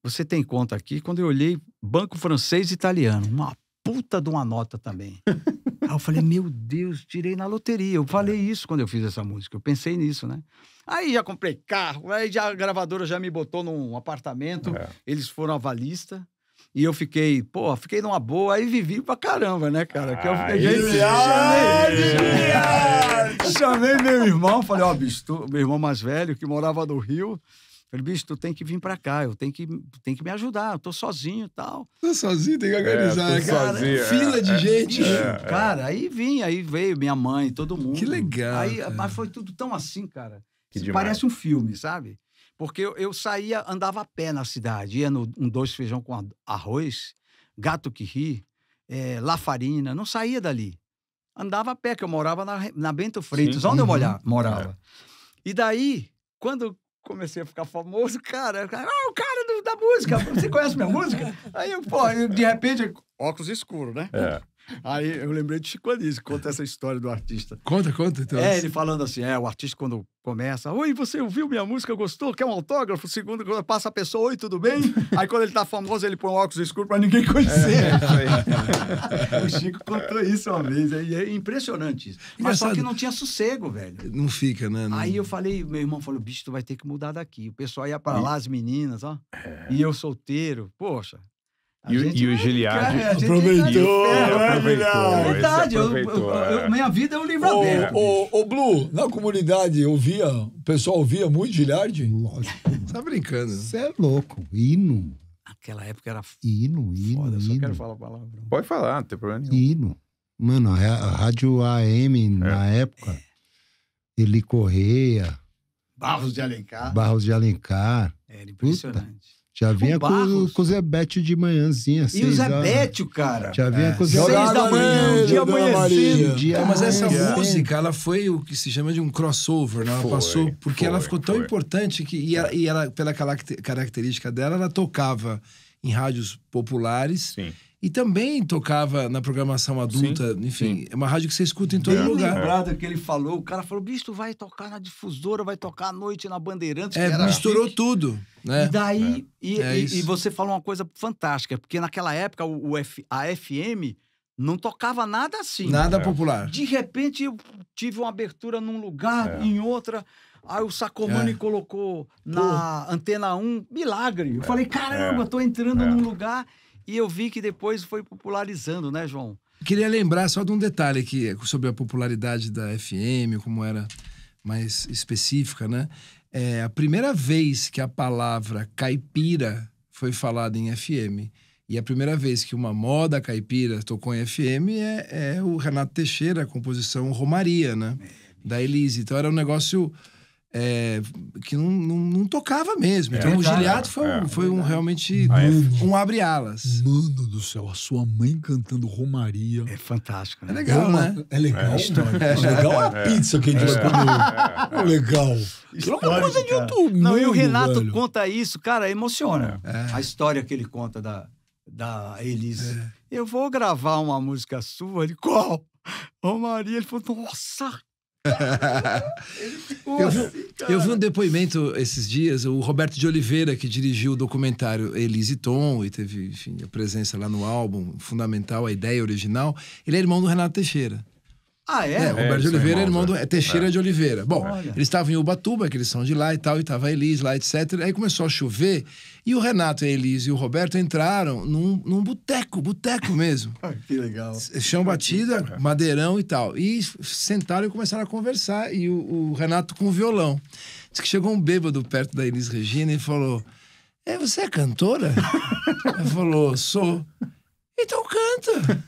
Você tem conta aqui? Quando eu olhei, banco francês e italiano. Uma puta de uma nota também. Aí eu falei, meu Deus, tirei na loteria. Eu falei isso quando eu fiz essa música. Eu pensei nisso, né? Aí já comprei carro, aí já a gravadora já me botou num apartamento. É. Eles foram avalista. E eu fiquei, pô, fiquei numa boa. Aí vivi pra caramba, né, cara? Que eu fiquei... Chamei, chamei meu irmão, falei, ó, bicho, tu, meu irmão mais velho, que morava no Rio... Falei, bicho, tu tem que vir pra cá, eu tenho que, tenho que me ajudar, eu tô sozinho e tal. Tô sozinho, tem que organizar, é, cara. Sozinho, fila é, de é, gente. É, cara, é. aí vim, aí veio minha mãe, todo mundo. Que legal. Aí, mas foi tudo tão assim, cara. Que demais. Parece um filme, sabe? Porque eu, eu saía, andava a pé na cidade, ia no um dois feijão com arroz, gato que ri, é, lafarina, não saía dali. Andava a pé, que eu morava na, na Bento Freitas, Sim. onde uhum. eu morava. É. E daí, quando... comecei a ficar famoso, cara, ah, o cara do, da música, você conhece minha música? Aí eu, pô, de repente, óculos escuros, né? É. Aí eu lembrei de Chico Anísio, conta essa história do artista. Conta, conta. Então. É, ele falando assim, é, o artista quando começa, oi, você ouviu minha música, gostou? Quer um autógrafo? Segundo, passa a pessoa, oi, tudo bem? Aí quando ele tá famoso, ele põe um óculos escuro pra ninguém conhecer. É, é, é. O Chico contou isso uma vez, é impressionante isso. Mas engraçado, só que não tinha sossego, velho. Não fica, né? Não... Aí eu falei, meu irmão falou, bicho, tu vai ter que mudar daqui. O pessoal ia pra lá, as meninas, ó. É. E eu solteiro, poxa. A e, gente, e o Giliardi aproveitou, aproveitou. É verdade, eu, eu, eu, minha vida é um livro o, aberto. O, o Blue, na comunidade, ouvia, o pessoal ouvia muito Giliardi? Lógico. Tá brincando. Você é louco. Hino. Naquela época era hino, hino, foda, eu só hino. Quero falar a palavra. Pode falar, não tem problema nenhum. Hino. Mano, a, a rádio A M, na é. época, é. Eli Correia. Barros de Alencar. Barros de Alencar. Era impressionante. Puta. Já vinha com, com o Zebete de manhãzinha. E o Zebete, cara? Já vinha é. com o Zebete. Seis da manhã, dia amanhecido. É, mas essa é. música, ela foi o que se chama de um crossover, né? Ela foi, passou, porque foi, ela ficou tão foi. importante que, e ela, e ela, pela característica dela, ela tocava em rádios populares. Sim. E também tocava na programação adulta, sim, enfim, sim. É uma rádio que você escuta em todo bem lugar. Lembrado que ele falou, o cara falou, bicho, tu vai tocar na Difusora, vai tocar à noite na Bandeirantes. É, que misturou gente. tudo, né? E daí, é. E, é e, e você falou uma coisa fantástica, porque naquela época o, o F, a F M não tocava nada assim. Nada né? popular. De repente eu tive uma abertura num lugar, é. em outra... Aí o Sacomani é. colocou na Pô. Antena um, milagre. Eu é. falei, caramba, é. tô entrando é. num lugar... E eu vi que depois foi popularizando, né, João? Queria lembrar só de um detalhe aqui sobre a popularidade da F M, como era mais específica, né? É a primeira vez que a palavra caipira foi falada em F M. E a primeira vez que uma moda caipira tocou em F M é, é o Renato Teixeira, a composição Romaria, né? Da Elise. Então era um negócio... É, que não, não, não tocava mesmo. É, então verdade, o Giliardi foi, é, um, foi um realmente mano, um abre-alas. Mano do céu, a sua mãe cantando Romaria. É fantástico, né? É legal, Roma, né? É legal. É, é legal a é, pizza que a gente comeu. É, é, é legal. Que é uma coisa de outro mundo. Não, e o Renato velho. conta isso, cara, emociona. É. A história que ele conta da, da Elise. É. Eu vou gravar uma música sua. Ele, qual? Romaria. Ele falou, nossa... eu, vi, eu vi um depoimento esses dias, o Roberto de Oliveira, que dirigiu o documentário Elise e Tom, e teve, enfim, a presença lá no álbum, fundamental, a ideia original. Ele é irmão do Renato Teixeira. Ah, é? é Roberto é, de Oliveira é irmão, é irmão do é Teixeira é. de Oliveira. Bom, olha. Eles estavam em Ubatuba, que eles são de lá e tal, e tava a Elise lá, etcétera. Aí começou a chover, e o Renato, a Elise e o Roberto entraram num, num boteco, boteco mesmo. Que legal. Chão batida, madeirão e tal. E sentaram e começaram a conversar, e o, o Renato com o violão. Diz que chegou um bêbado perto da Elis Regina e falou, é, você é cantora? Ela falou, sou. Então canta.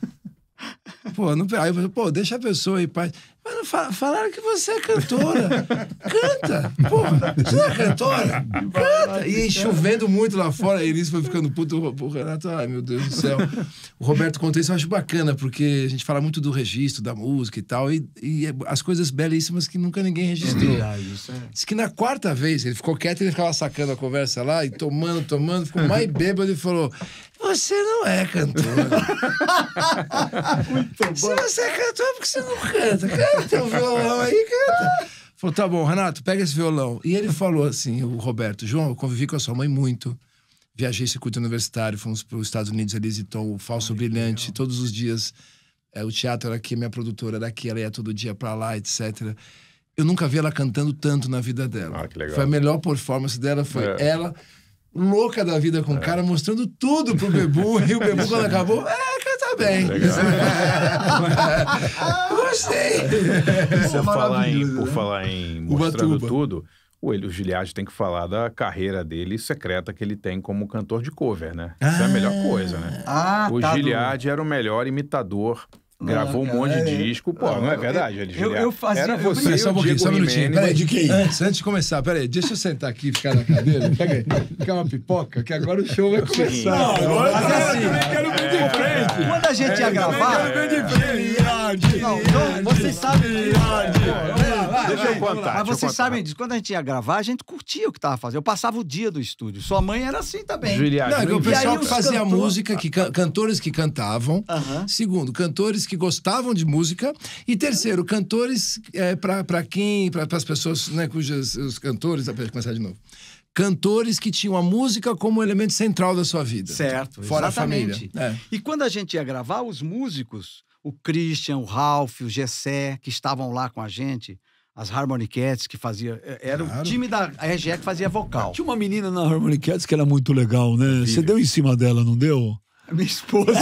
Pô, não... Aí eu falei, pô, deixa a pessoa aí, pai. Mas não fal... falaram que você é cantora. Canta! Pô, você não é cantora? Canta! E chovendo muito lá fora, a Elis foi ficando puto. O Renato, ai meu Deus do céu. O Roberto contou isso, eu acho bacana, porque a gente fala muito do registro, da música e tal, e, e as coisas belíssimas que nunca ninguém registrou. É, isso é. Diz que na quarta vez, ele ficou quieto, ele ficava sacando a conversa lá, e tomando, tomando, ficou mais bêbado e falou... Você não é cantor. Muito bom. Se você é cantor, porque você não canta. Canta o violão aí, canta. Falou, tá bom, Renato, pega esse violão. E ele falou assim, o Roberto, João, eu convivi com a sua mãe muito. Viajei circuito universitário, fomos para os Estados Unidos, Elise e Tom, o Falso Ai, Brilhante, legal. Todos os dias. É, o teatro era aqui, minha produtora era aqui, ela ia todo dia para lá, etcétera. Eu nunca vi ela cantando tanto na vida dela. Ah, que legal. Foi a melhor performance dela, foi é. ela... louca da vida com o é. cara, mostrando tudo pro Bebu, e o Bebu quando acabou, é, canta bem. Gostei. Por, é falar, em, por né? falar em mostrando Ubatuba. Tudo, o Hélio Giliardi tem que falar da carreira dele secreta que ele tem como cantor de cover, né? Isso ah, é a melhor coisa, né? Ah, o tá Giliardi era o melhor imitador. Gravou ah, um monte é, de disco. Pô, não, não é verdade, Hélio Giliardi? Eu, eu fazia... Era você, eu, só um pouquinho, só um minutinho. Peraí, de quem? Antes, antes de começar, peraí, deixa eu sentar aqui e ficar na cadeira. Pega aí, fica uma pipoca, que agora o show vai começar. Não, agora eu assim, quero pedir de frente. Quando a gente ia gravar... Não, vocês sabem... Deixa eu contar. Mas vocês sabem disso. Quando a gente ia gravar, a gente curtia o que tava fazendo. Eu passava o dia do estúdio. Sua mãe era assim também. Juliana. Não, o pessoal que fazia música, que can cantores que cantavam. Uhum. Segundo, cantores que gostavam de música. E terceiro, cantores é, para pra quem... Para as pessoas, né, cujos os cantores... Deixa eu começar de novo. Cantores que tinham a música como elemento central da sua vida. Certo, fora exatamente. A família. É. E quando a gente ia gravar, os músicos, o Christian, o Ralph, o Gessé, que estavam lá com a gente, as Harmoniquetes que fazia... Era claro. O time da R G E que fazia vocal. Tinha uma menina na Harmoniquetes que era muito legal, né? Você deu em cima dela, não deu? Minha esposa. Você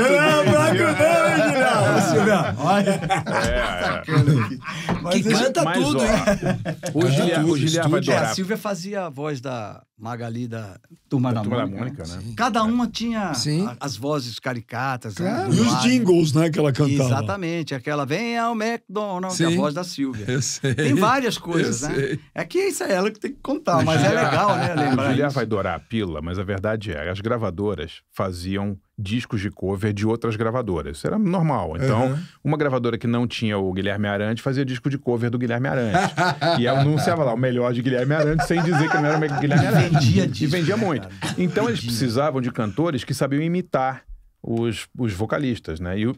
não vai com o olha. É, é. Que canta mas, tudo, né? Hoje ele vai adorar. A Silvia fazia a voz da Magali da Turma da, da Mônica. Mônica, né? Sim. Cada uma tinha a, as vozes caricatas. Claro. Né? E os jingles, né? Que ela cantava. Exatamente. Aquela vem ao McDonald's, sim. A voz da Silvia. Eu sei. Tem várias coisas, eu né? Sei. É que isso é ela que tem que contar, mas é legal, né? Lembrar o Juliá vai adorar a pílula, mas a verdade é, as gravadoras faziam discos de cover de outras gravadoras. Isso era normal. Então, uhum. Uma gravadora que não tinha o Guilherme Arantes fazia disco de cover do Guilherme Arantes. E anunciava lá o melhor de Guilherme Arantes sem dizer que não era o Guilherme Arantes. Vendia e disco, vendia muito. Cara. Então, vendia. Eles precisavam de cantores que sabiam imitar os, os vocalistas, né? E o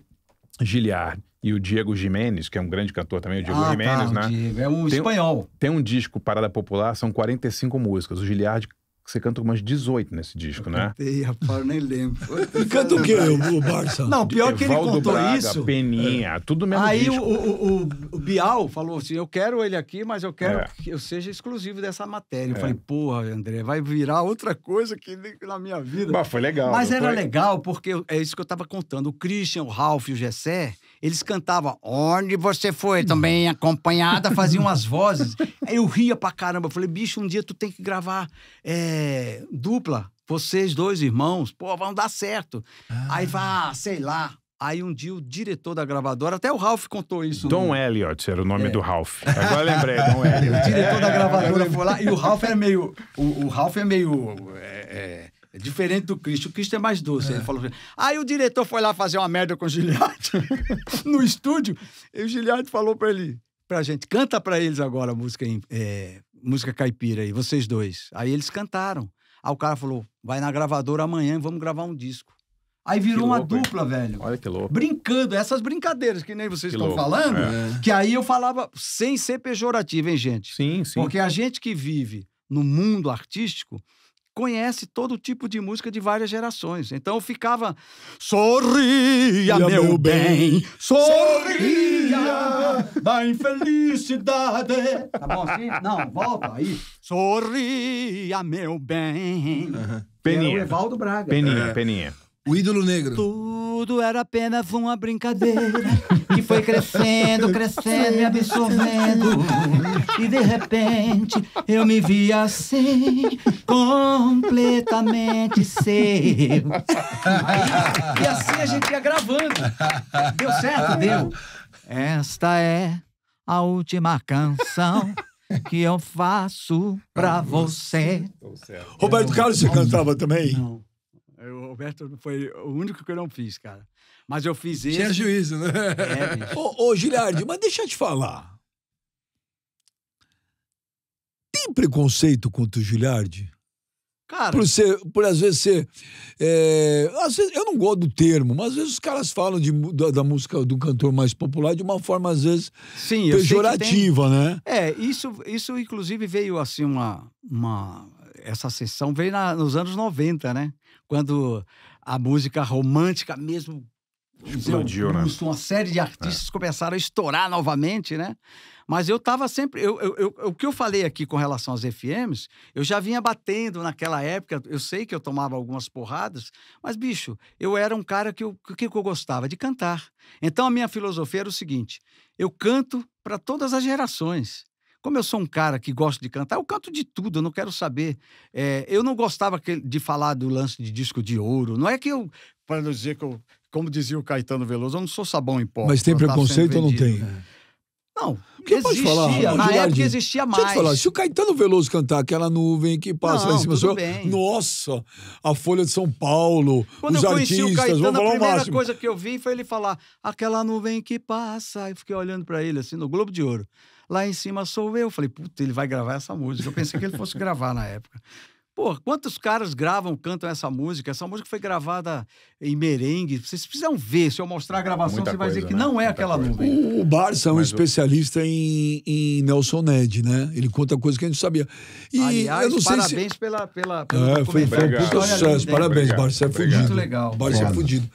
Giliard e o Diego Jiménez, que é um grande cantor também, o Diego ah, Jiménez, tá, né? Diego. É um tem, espanhol. Tem um disco, Parada Popular, são quarenta e cinco músicas. O Giliard... Você canta umas dezoito nesse disco, eu né? Cantei, rapaz, eu nem lembro. Ele canta o quê, o Barça? Não, pior que ele contou Braga, isso. Peninha, tudo mesmo aí disco. Aí o, o, o Bial falou assim, eu quero ele aqui, mas eu quero é. que eu seja exclusivo dessa matéria. Eu é. falei, porra, André, vai virar outra coisa que na minha vida. Mas foi legal. Mas era foi... legal, porque é isso que eu tava contando. O Christian, o Ralph e o Gessé, eles cantavam Onde Você Foi, também acompanhada, faziam umas vozes. Aí eu ria pra caramba. Eu falei, bicho, um dia tu tem que gravar... É, É, dupla, vocês dois irmãos, pô, vão dar certo. Ah. Aí vai, ah, sei lá. Aí um dia o diretor da gravadora, até o Ralph contou isso. Dom no... Elliott era o nome é. do Ralph. Agora lembrei, Dom Elliott. O diretor é, da gravadora é, foi lá e o Ralph era meio... O, o Ralph é meio... É, é... É diferente do Cristo. O Cristo é mais doce. É. Ele falou assim. Aí o diretor foi lá fazer uma merda com o Giliard no estúdio. E o Giliard falou pra ele, pra gente, canta pra eles agora a música em... É... música caipira aí, vocês dois. Aí eles cantaram. Aí o cara falou, vai na gravadora amanhã, vamos gravar um disco. Aí virou louco, uma dupla, hein? Velho. Olha que louco. Brincando, essas brincadeiras que nem vocês que estão louco. Falando, é. que aí eu falava sem ser pejorativo, hein, gente? Sim, sim. Porque a gente que vive no mundo artístico conhece todo tipo de música de várias gerações. Então eu ficava... Sorria, meu bem, sorria da infelicidade. Tá bom assim? Não, volta aí. Sorria, meu bem. Uhum. Peninha. Era o Evaldo Braga. Peninha, é. Peninha. O ídolo negro. Tudo era apenas uma brincadeira que foi crescendo, crescendo e absorvendo. E de repente eu me vi assim, completamente seu. E assim a gente ia gravando. Deu certo? Deu. Esta é a última canção que eu faço pra você. Roberto Carlos, você cantava também? Não. O Roberto foi o único que eu não fiz, cara. Mas eu fiz isso. Tinha juízo, né? É, ô, ô, Giliard, mas deixa eu te falar. Tem preconceito contra o Giliard? Cara... Por, ser, por às vezes ser... É, às vezes, eu não gosto do termo, mas às vezes os caras falam de, da, da música do cantor mais popular de uma forma, às vezes, sim, pejorativa, eu sei que tem... né? É, isso, isso inclusive veio assim uma... uma... Essa sessão veio na, nos anos noventa, né? Quando a música romântica mesmo... Explodiu, né? Uma série de artistas é. começaram a estourar novamente, né? Mas eu tava sempre... Eu, eu, eu, o que eu falei aqui com relação às F Ms, eu já vinha batendo naquela época. Eu sei que eu tomava algumas porradas, mas, bicho, eu era um cara que eu, que, que eu gostava de cantar. Então, a minha filosofia era o seguinte. Eu canto para todas as gerações. Como eu sou um cara que gosto de cantar, eu canto de tudo, eu não quero saber. É, eu não gostava de falar do lance de disco de ouro. Não é que eu, para não dizer que eu, como dizia o Caetano Veloso, eu não sou sabão em pó. Mas tem preconceito ou não tem? Né? Não, porque existia, falar, na Gerardinho, época existia mais. Deixa eu te falar, se o Caetano Veloso cantar Aquela Nuvem que passa não, lá em cima do seu... Nossa, a Folha de São Paulo, quando os eu artistas, o Caetano, vamos falar o máximo. A primeira coisa que eu vi foi ele falar Aquela Nuvem que Passa. Eu fiquei olhando pra ele assim, no Globo de Ouro. Lá em cima sou eu. Eu falei, puta, ele vai gravar essa música. Eu pensei que ele fosse gravar na época. Pô, quantos caras gravam, cantam essa música? Essa música foi gravada em merengue. Vocês precisam ver. Se eu mostrar a gravação, muita você vai coisa, dizer que né? não é Muita aquela coisa. Nuvem. O Barça é um Mas especialista o... em, em Nelson Ned, né? Ele conta coisa que a gente sabia. E aliás, eu não sei parabéns se... pela, pela, pelo é, foi, foi um puta sucesso. Parabéns, Barça é fudido. Muito legal. Barça é fudido.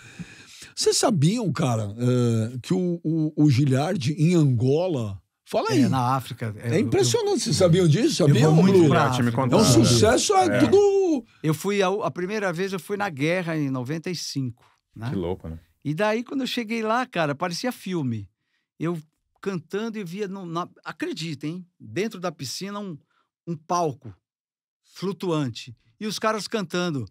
Vocês sabiam, cara, uh, que o, o, o Giliardi, em Angola... Fala aí. É, na África. É, é impressionante. Eu, Vocês sabiam disso? Sabiam? Muito me contar, é um sucesso, é, é tudo... Eu fui, a, a primeira vez eu fui na guerra em noventa e cinco, né? Que louco, né? E daí, quando eu cheguei lá, cara, parecia filme. Eu cantando e via, no, na, acredita, hein? Dentro da piscina, um, um palco flutuante. E os caras cantando...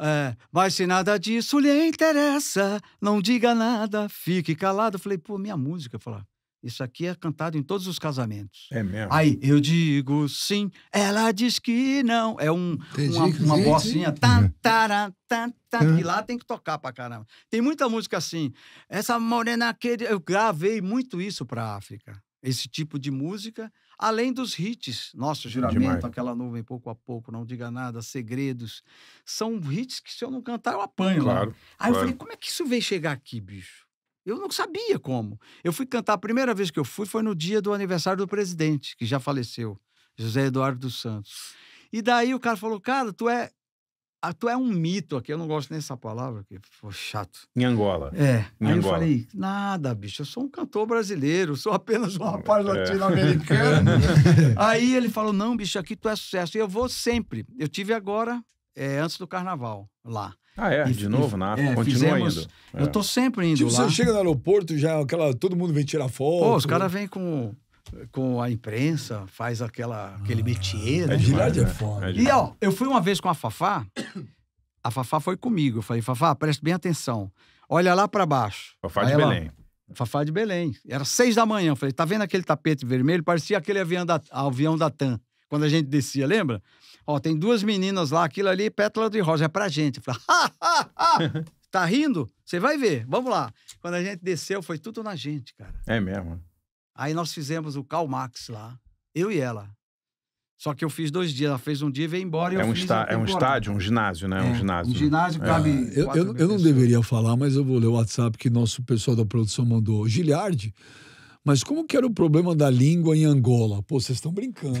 É, mas se nada disso lhe interessa, não diga nada, fique calado. Eu falei, pô, minha música, eu falei... Isso aqui é cantado em todos os casamentos. É mesmo? Aí, eu digo sim, ela diz que não. É um, entendi, uma, uma entendi. Bocinha. Tan, taran, tan, tan, e lá tem que tocar pra caramba. Tem muita música assim. Essa morena que... Eu gravei muito isso pra África. Esse tipo de música. Além dos hits. Nossa, Juramento, demais. Aquela Nuvem, Pouco a Pouco, Não Diga Nada, Segredos. São hits que se eu não cantar, eu apanho. Claro, Aí claro. eu falei, como é que isso veio chegar aqui, bicho? Eu não sabia como. Eu fui cantar, a primeira vez que eu fui foi no dia do aniversário do presidente, que já faleceu, José Eduardo dos Santos. E daí o cara falou, cara, tu é, tu é um mito aqui. Eu não gosto nem dessa palavra, que foi chato. Em Angola. É. Em Aí Angola. eu falei, nada, bicho, eu sou um cantor brasileiro, sou apenas um rapaz é. latino-americano. Aí ele falou, não, bicho, aqui tu é sucesso. E eu vou sempre. Eu tive agora, é, antes do carnaval, lá. Ah, é? E, de novo, na África? É, Continua fizemos... indo. É. Eu tô sempre indo tipo, lá. Tipo, você chega no aeroporto, já aquela... todo mundo vem tirar foto. Pô, os caras vêm com, com a imprensa, faz aquela, ah, aquele métier, né? É demais, é foda. É e, ó, eu fui uma vez com a Fafá, a Fafá foi comigo. Eu falei, Fafá, preste bem atenção. Olha lá pra baixo. Fafá Aí de ela... Belém. Fafá de Belém. Era seis da manhã. Eu falei, tá vendo aquele tapete vermelho? Parecia aquele avião da, avião da T A M, quando a gente descia, lembra? Ó, tem duas meninas lá, aquilo ali, pétala de rosa, é pra gente. Eu falei, ha, ha, ha! Tá rindo? Você vai ver, vamos lá. Quando a gente desceu, foi tudo na gente, cara. É mesmo? Aí nós fizemos o Karl Marx lá, eu e ela. Só que eu fiz dois dias, ela fez um dia e veio embora e é eu um fiz está, É um estádio, um ginásio, né? É, um ginásio. Um ginásio cabe... É. Eu, eu, eu não pessoas. deveria falar, mas eu vou ler o WhatsApp que nosso pessoal da produção mandou. Giliardi... Mas como que era o problema da língua em Angola? Pô, vocês estão brincando.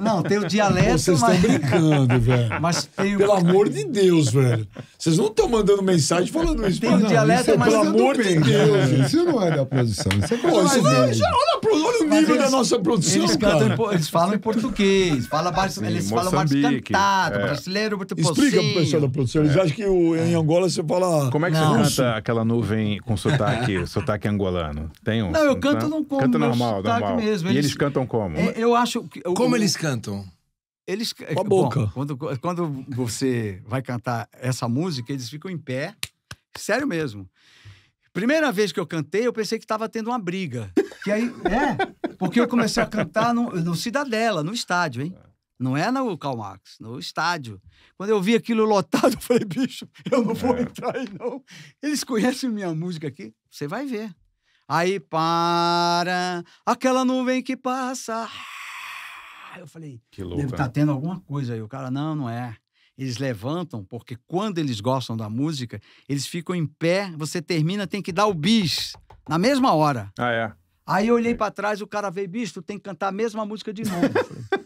Não, tem o dialeto, Vocês estão mas... brincando, velho. Mas tem o... Pelo amor de Deus, velho. Vocês não estão mandando mensagem falando isso. Tem o não, dialeto, é, mas... Pelo amor de Deus. Isso não é da produção. Isso é Pô, isso é, já olha, olha o nível eles, da nossa produção, eles cara. Cantam, eles falam em português. Falam Sim, eles falam mais cantado. É. Brasileiro, muito possível. Explica pro pessoal da produção. Eles é. acham que o, em Angola você fala... Como é que não. você canta Aquela Nuvem com sotaque, sotaque angolano? Tem um... Não, eu canto... Como Canta normal, normal. Mesmo. Eles, e eles cantam como? É, eu acho que, eu, como eu, eles cantam? Eles, com a boca. Bom, quando, quando você vai cantar essa música, eles ficam em pé. Sério mesmo. Primeira vez que eu cantei, eu pensei que estava tendo uma briga. Que aí, é, porque eu comecei a cantar no, no Cidadela, no estádio, hein? Não é no Karl Marx, no estádio. Quando eu vi aquilo lotado, eu falei, bicho, eu não vou é. entrar aí, não. Eles conhecem minha música aqui? Você vai ver. Aí, para aquela nuvem que passa. Eu falei, que louco, deve estar tá tendo alguma coisa aí. O cara, não, não é. Eles levantam, porque quando eles gostam da música, eles ficam em pé, você termina, tem que dar o bis, na mesma hora. Ah, é? Aí eu olhei pra trás, o cara veio, bicho, tu tem que cantar a mesma música de novo.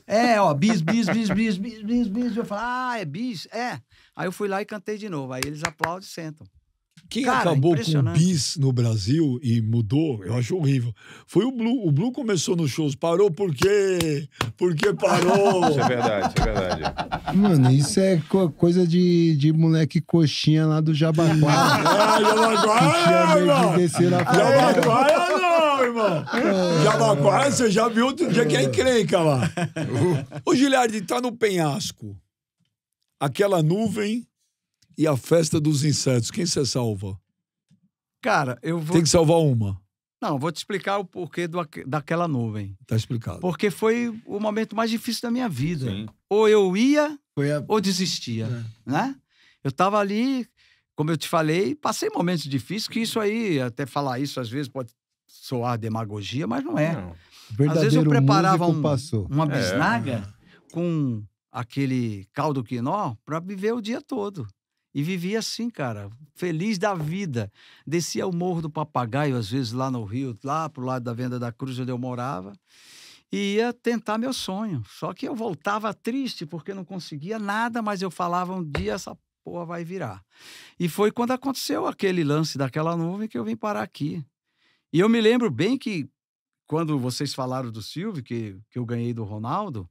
É, ó, bis, bis, bis, bis, bis, bis, bis. Eu falei, ah, é bis, é. Aí eu fui lá e cantei de novo. Aí eles aplaudem e sentam. Quem Cara, acabou com o bis no Brasil e mudou, eu acho horrível. Foi o Blue. O Blue começou nos shows, parou por quê? Por que parou? Isso é verdade, isso é verdade. Mano, isso é co coisa de, de moleque coxinha lá do Jabaquara. Ah, Jabaquara, de descer a Jabaquara não, irmão. Ah, Jabaquara, você já viu outro dia que é encrenca lá. Ô, Giliardi, tá no penhasco. Aquela nuvem... E a festa dos insetos, quem você salva? Cara, eu vou... Tem que salvar uma. Não, vou te explicar o porquê do, daquela nuvem. Tá explicado. Porque foi o momento mais difícil da minha vida. Sim. Ou eu ia, a... ou desistia, é. né? Eu tava ali, como eu te falei, passei momentos difíceis, que isso aí, até falar isso às vezes pode soar demagogia, mas não é. Não. Às vezes eu preparava um, uma bisnaga é. com aquele caldo quinó pra viver o dia todo. E vivia assim, cara, feliz da vida. Descia o Morro do Papagaio, às vezes, lá no Rio, lá pro lado da Venda da Cruz, onde eu morava, e ia tentar meu sonho. Só que eu voltava triste, porque não conseguia nada, mas eu falava, um dia essa porra vai virar. E foi quando aconteceu aquele lance daquela nuvem que eu vim parar aqui. E eu me lembro bem que, quando vocês falaram do Silvio, que, que eu ganhei do Ronaldo,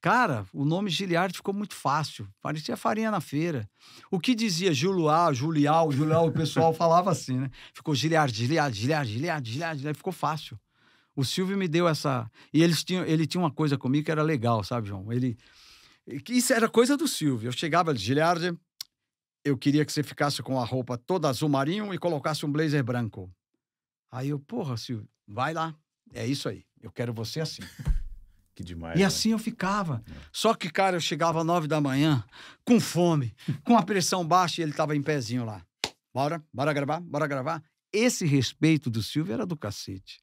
cara, o nome Giliard ficou muito fácil. Parecia farinha na feira. O que dizia Juliá, Julial, Julial, o pessoal falava assim, né? Ficou Giliard, Giliard, Giliard, Giliard, Giliard, Giliard. Ficou fácil. O Silvio me deu essa... E eles tinham, ele tinha uma coisa comigo que era legal, sabe, João? Ele... Isso era coisa do Silvio. Eu chegava, Giliard, eu queria que você ficasse com a roupa toda azul marinho e colocasse um blazer branco. Aí eu, porra, Silvio, vai lá. É isso aí. Eu quero você assim. Que demais. E assim, né? Eu ficava. É. Só que, cara, eu chegava às nove da manhã, com fome, com a pressão baixa, e ele tava em pezinho lá. Bora, bora gravar, bora gravar. Esse respeito do Silvio era do cacete.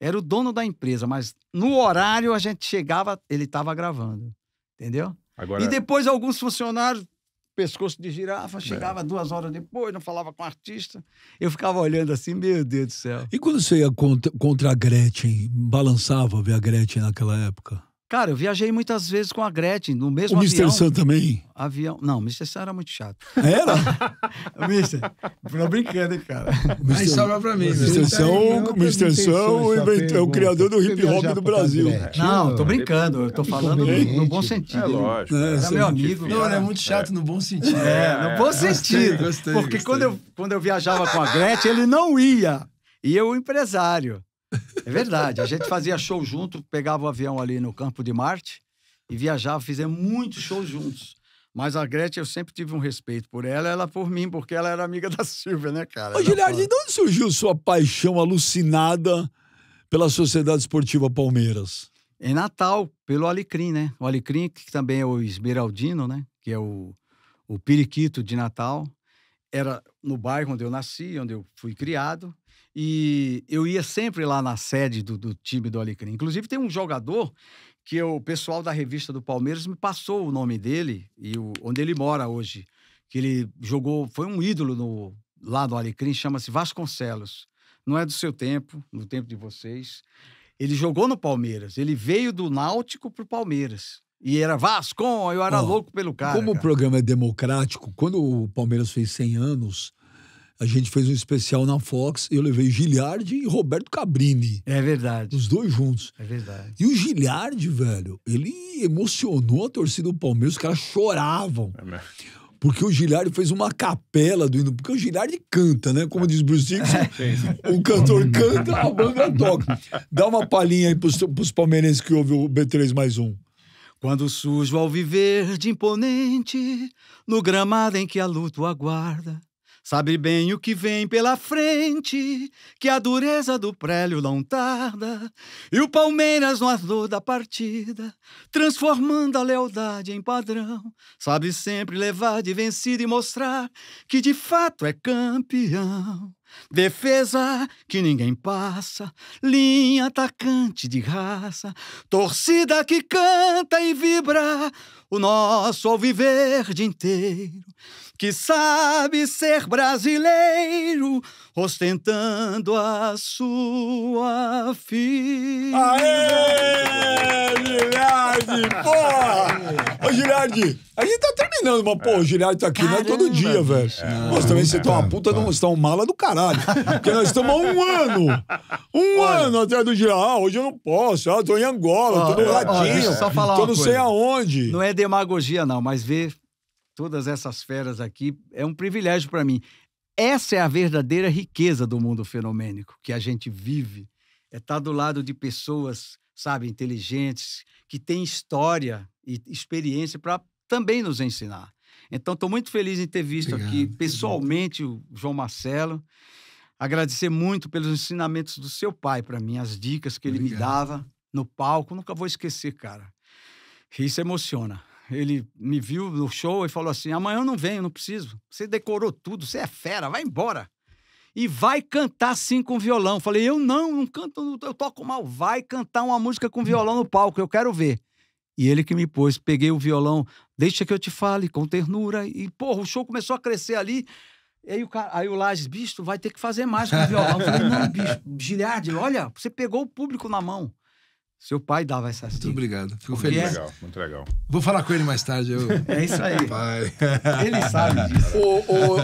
Era o dono da empresa, mas no horário a gente chegava, ele tava gravando. Entendeu? Agora... E depois alguns funcionários, pescoço de girafa, chegava é. duas horas depois, não falava com o artista. Eu ficava olhando assim, meu Deus do céu. E quando você ia contra, contra a Gretchen, balançava ver a Gretchen naquela época? Cara, eu viajei muitas vezes com a Gretchen, no mesmo avião. O mister Sun também? Avião. Não, o mister Sun era muito chato. Era? O mister, tô brincando, hein, cara. Aí sobra pra mim. O mister Sun é o criador do hip-hop do Brasil. Não, tô brincando. Eu tô falando no bom sentido. É lógico. Era meu amigo. Não, era muito chato no bom sentido. É, no bom sentido. Porque quando eu viajava com a Gretchen, ele não ia. E eu, o empresário. É verdade, a gente fazia show junto, pegava o avião ali no Campo de Marte e viajava, fizemos muitos shows juntos. Mas a Gretchen, eu sempre tive um respeito por ela, ela por mim, porque ela era amiga da Silvia, né, cara? Ô, Giliard, de onde surgiu sua paixão alucinada pela Sociedade Esportiva Palmeiras? Em Natal, pelo Alecrim, né? O Alecrim, que também é o esmeraldino, né? Que é o, o periquito de Natal. Era no bairro onde eu nasci, onde eu fui criado. E eu ia sempre lá na sede do, do time do Alecrim. Inclusive, tem um jogador que eu, o pessoal da revista do Palmeiras me passou o nome dele e o, onde ele mora hoje. Que ele jogou, foi um ídolo no, lá do Alecrim, chama-se Vasconcelos. Não é do seu tempo, no tempo de vocês. Ele jogou no Palmeiras, ele veio do Náutico pro Palmeiras. E era Vascon, eu era oh, louco pelo cara. Como cara. O programa é democrático, quando o Palmeiras fez cem anos... A gente fez um especial na Fox, eu levei Giliard e Roberto Cabrini. É verdade. Os dois juntos. É verdade. E o Giliard, velho, ele emocionou a torcida do Palmeiras, os caras choravam. É mesmo. Porque o Giliard fez uma capela do hino. Porque o Giliard canta, né? Como diz Bruce Dixon, o cantor canta, a banda toca. Dá uma palhinha aí pros, pros palmeirenses que ouvem o B três mais um. Quando surge o alviverde imponente, no gramado em que a luta o aguarda, sabe bem o que vem pela frente, que a dureza do prélio não tarda. E o Palmeiras no ardor da partida, transformando a lealdade em padrão, sabe sempre levar de vencido e mostrar que de fato é campeão. Defesa que ninguém passa, linha atacante de raça, torcida que canta e vibra o nosso alviverde inteiro, que sabe ser brasileiro, ostentando a sua fibra. Aê, Giliard, porra! Ô, Giliard, a gente tá terminando, mas, pô, o Giliard tá aqui, caramba, não é todo dia, velho. Nós também, você tá uma puta, não, você tá um mala do caralho. Porque nós estamos há um ano, um olha, ano atrás do Giliard. Ah, hoje eu não posso, ah, eu tô em Angola, ó, tô no Ratinho, ó, só falar tô não sei aonde. Não é demagogia, não, mas ver... Todas essas feras aqui é um privilégio para mim. Essa é a verdadeira riqueza do mundo fenomênico que a gente vive. É estar do lado de pessoas, sabe, inteligentes, que têm história e experiência para também nos ensinar. Então, estou muito feliz em ter visto obrigado, aqui pessoalmente obrigado. o João Marcelo, agradecer muito pelos ensinamentos do seu pai para mim, as dicas que ele Obrigado. me dava no palco. Nunca vou esquecer, cara. Isso emociona. Ele me viu no show e falou assim: amanhã eu não venho, não preciso. Você decorou tudo, você é fera, vai embora. E vai cantar sim com violão. Falei, eu não, não canto, eu toco mal. Vai cantar uma música com violão no palco, eu quero ver. E ele que me pôs, peguei o violão, deixa que eu te fale, com ternura. E, porra, o show começou a crescer ali. E aí o, cara, aí o Lages, bicho, tu vai ter que fazer mais com o violão. Eu falei, não, bicho, Giliardi, olha, você pegou o público na mão. Seu pai dava essas dicas. Muito obrigado. Fico feliz. Muito legal, muito legal. Vou falar com ele mais tarde. Eu... É isso aí. Pai. Ele sabe disso. Ô,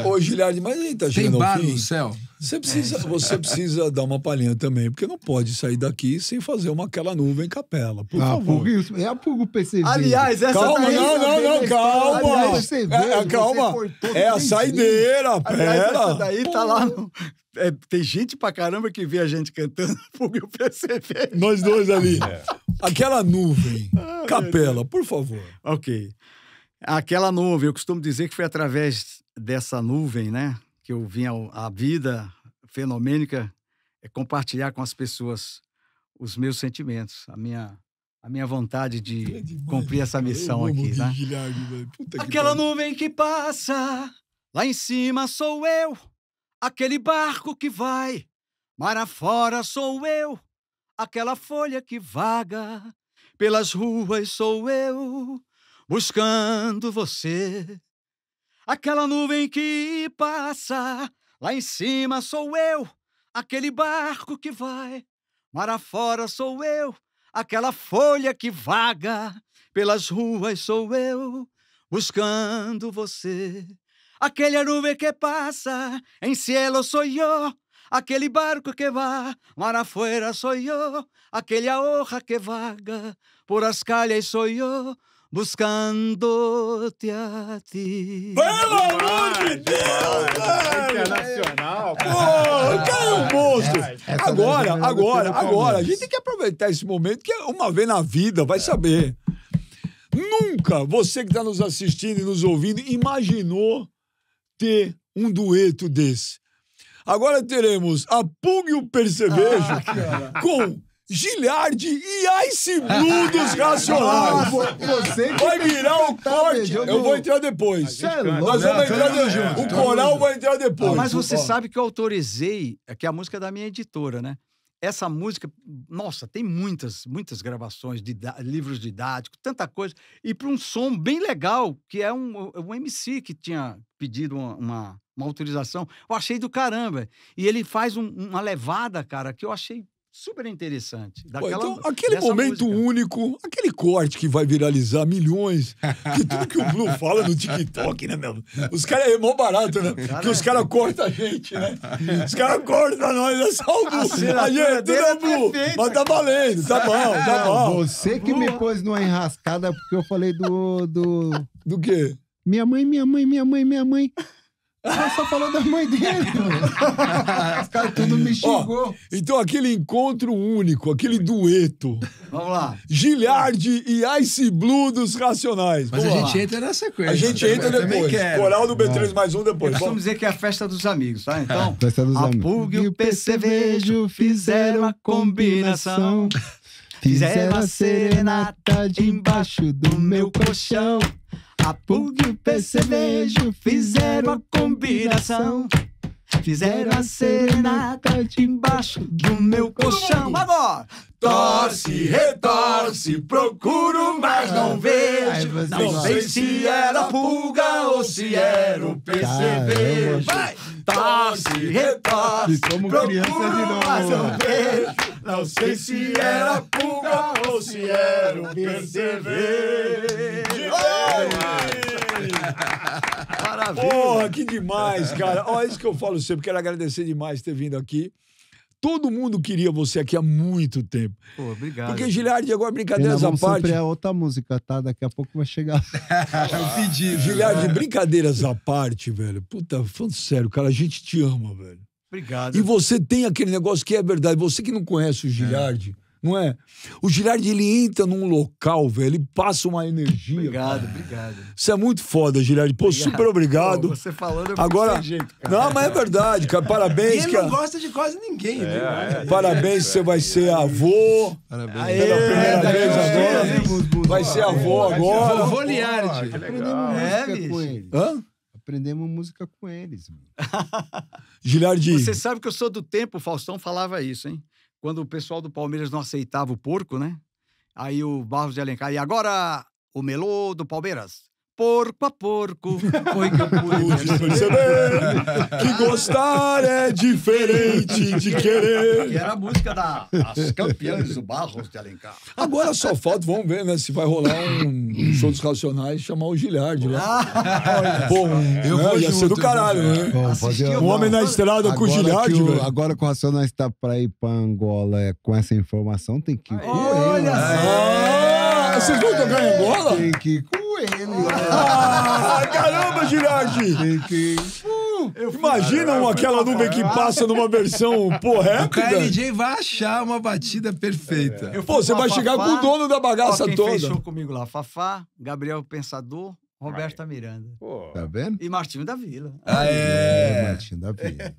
ô, ô Giliardi, mas aí tá chegando ao fim. Tem bar no céu. Você precisa, é você precisa dar uma palhinha também, porque não pode sair daqui sem fazer uma, aquela nuvem capela. Por ah, favor. Por, é a Pulga P C V. Aliás, essa calma, daí... Calma, não, não, não, calma. Aliás, vê, é, calma. É a saideira, pera. Essa daí Pô. tá lá no... É, tem gente pra caramba que vê a gente cantando Pulga P C V. Nós dois ali. É. Aquela nuvem ah, capela, por favor. Ok. Aquela nuvem, eu costumo dizer que foi através dessa nuvem, né? Que eu vinha a vida fenomênica é compartilhar com as pessoas os meus sentimentos, a minha, a minha vontade de é demais, cumprir essa missão aqui, né? Aquela que nuvem que passa, lá em cima sou eu, aquele barco que vai, mar afora sou eu, aquela folha que vaga, pelas ruas sou eu, buscando você. Aquela nuvem que passa, lá em cima sou eu, aquele barco que vai, mar afora sou eu, aquela folha que vaga, pelas ruas sou eu, buscando você. Aquela nuvem que passa, em cielo sou eu, aquele barco que vai, mar afora sou eu, aquela hoja que vaga, por as calles sou eu, buscando-te a ti. Pelo amor de Deus! Internacional! Pô, caiu o monstro! Agora, agora, agora, a gente tem que aproveitar esse momento que uma vez na vida vai saber. Nunca você que está nos assistindo e nos ouvindo imaginou ter um dueto desse. Agora teremos a Pulga e o Percevejo ah, com... Giliardi e Ice Blue dos Racionais. Você vai virar o corte. Eu vou entrar depois. É louco, Nós vamos entrar é, junto. É, o coral é. vai entrar depois. Ah, mas você ó. sabe que eu autorizei, que é a música da minha editora, né? Essa música, nossa, tem muitas, muitas gravações, de livros didáticos, tanta coisa. E para um som bem legal, que é um, um M C que tinha pedido uma... uma... uma autorização, eu achei do caramba. E ele faz um, uma levada, cara, que eu achei super interessante. Daquela, então, aquele momento música. único, aquele corte que vai viralizar milhões, que tudo que o Blue fala no TikTok, né, meu? Os caras é mó barato, né? Cara, que os caras cortam a gente, né? Os caras cortam nós, é só o Blue. A, a gente, tudo é Blue. Perfeito. Mas tá valendo, tá bom, tá bom. Você que Blue. me pôs numa enrascada porque eu falei do... Do, do quê? Minha mãe, minha mãe, minha mãe, minha mãe... Ela só falou da mãe dele. Os caras tudo me xingou. Ó, então, aquele encontro único, aquele dueto. Vamos lá. Giliardi e Ice Blue dos Racionais. Mas Vamos a lá. gente entra na sequência. A gente eu entra depois. Coral do B três mais um depois. Vamos dizer que é a festa dos amigos, tá? Então, festa dos a Pulga e o Percevejo fizeram a combinação. Fizeram a serenata de embaixo do meu colchão. A Pulga e o Percevejo fizeram a combinação. Fizeram a serenata de embaixo do meu colchão. Agora! Torce, retorce, procuro, mas não vejo. Não sei se era a Pulga ou se era o Percevejo. Vai! Torce, retorce, procuro, mas não vejo. Não sei se era a Pulga ou se era o Percevejo. Maravilha. Porra, que demais, cara. Ó, isso que eu falo sempre, quero agradecer demais ter vindo aqui. Todo mundo queria você aqui há muito tempo. Pô, obrigado. Porque, Giliardi, agora brincadeiras à parte... É outra música, tá? Daqui a pouco vai chegar... Eu pedi. Giliardi, brincadeiras à parte, velho. Puta, falando sério, cara, a gente te ama, velho. Obrigado. E você tem aquele negócio que é verdade. Você que não conhece o Giliardi... É. Não é? O Girardi, ele entra num local, velho, ele passa uma energia. Obrigado, cara. Obrigado. Isso é muito foda, Girardi. Pô, obrigado. Super obrigado. Pô, você falando, eu agora... sem jeito, cara. Não, mas é verdade, cara. Parabéns, ele cara. Ele não gosta de quase ninguém, é, né? É, parabéns, é, você é, vai é, ser é, avô. Parabéns. Aê, pela primeira é, vez agora. É, vai ser avô é, agora. Vovô Liardi. Que legal. É, bicho. Hã? Aprendemos música com eles, mano. Girardi. Você sabe que eu sou do tempo, o Faustão falava isso, hein? Quando o pessoal do Palmeiras não aceitava o porco, né? Aí o Barros de Alencar, e agora o Melô do Palmeiras. Porco a porco, foi que eu pude perceber que gostar é diferente de querer. Que era a música das campeãs do Barros de Alencar. Agora só falta, vamos ver, né, se vai rolar um show dos Racionais, chamar o Gilhardi lá. Ah, pô, eu né, vou ia junto, ser do caralho, né? Um homem na estrada com o Gilhardi, velho. Agora que o Racionais tá pra ir pra Angola é, com essa informação, tem que... Olha só! Vocês vão tocar em Angola? Tem que... Ele. Ah, caramba, Girardi! Uh, Imagina uma, aquela nuvem que passa numa versão pô, rápida. O K L J vai achar uma batida perfeita. É, é. Pô, você vai Fafá, chegar com o dono da bagaça ó, quem toda. Quem fechou comigo lá? Fafá, Gabriel Pensador, Roberta Miranda. Pô. Tá vendo? E Martinho da Vila. Ah, é. é. Martinho da Vila.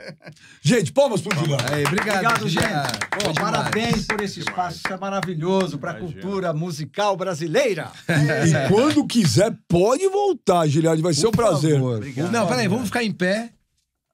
Gente, palmas pro Gilão. Obrigado, obrigado, gente. Pô, parabéns por esse demais. espaço maravilhoso pra Imagina. cultura musical brasileira. É. E quando quiser, pode voltar, Gilhardi. Vai por ser um favor. prazer. Obrigado. Não, peraí, vamos ficar em pé.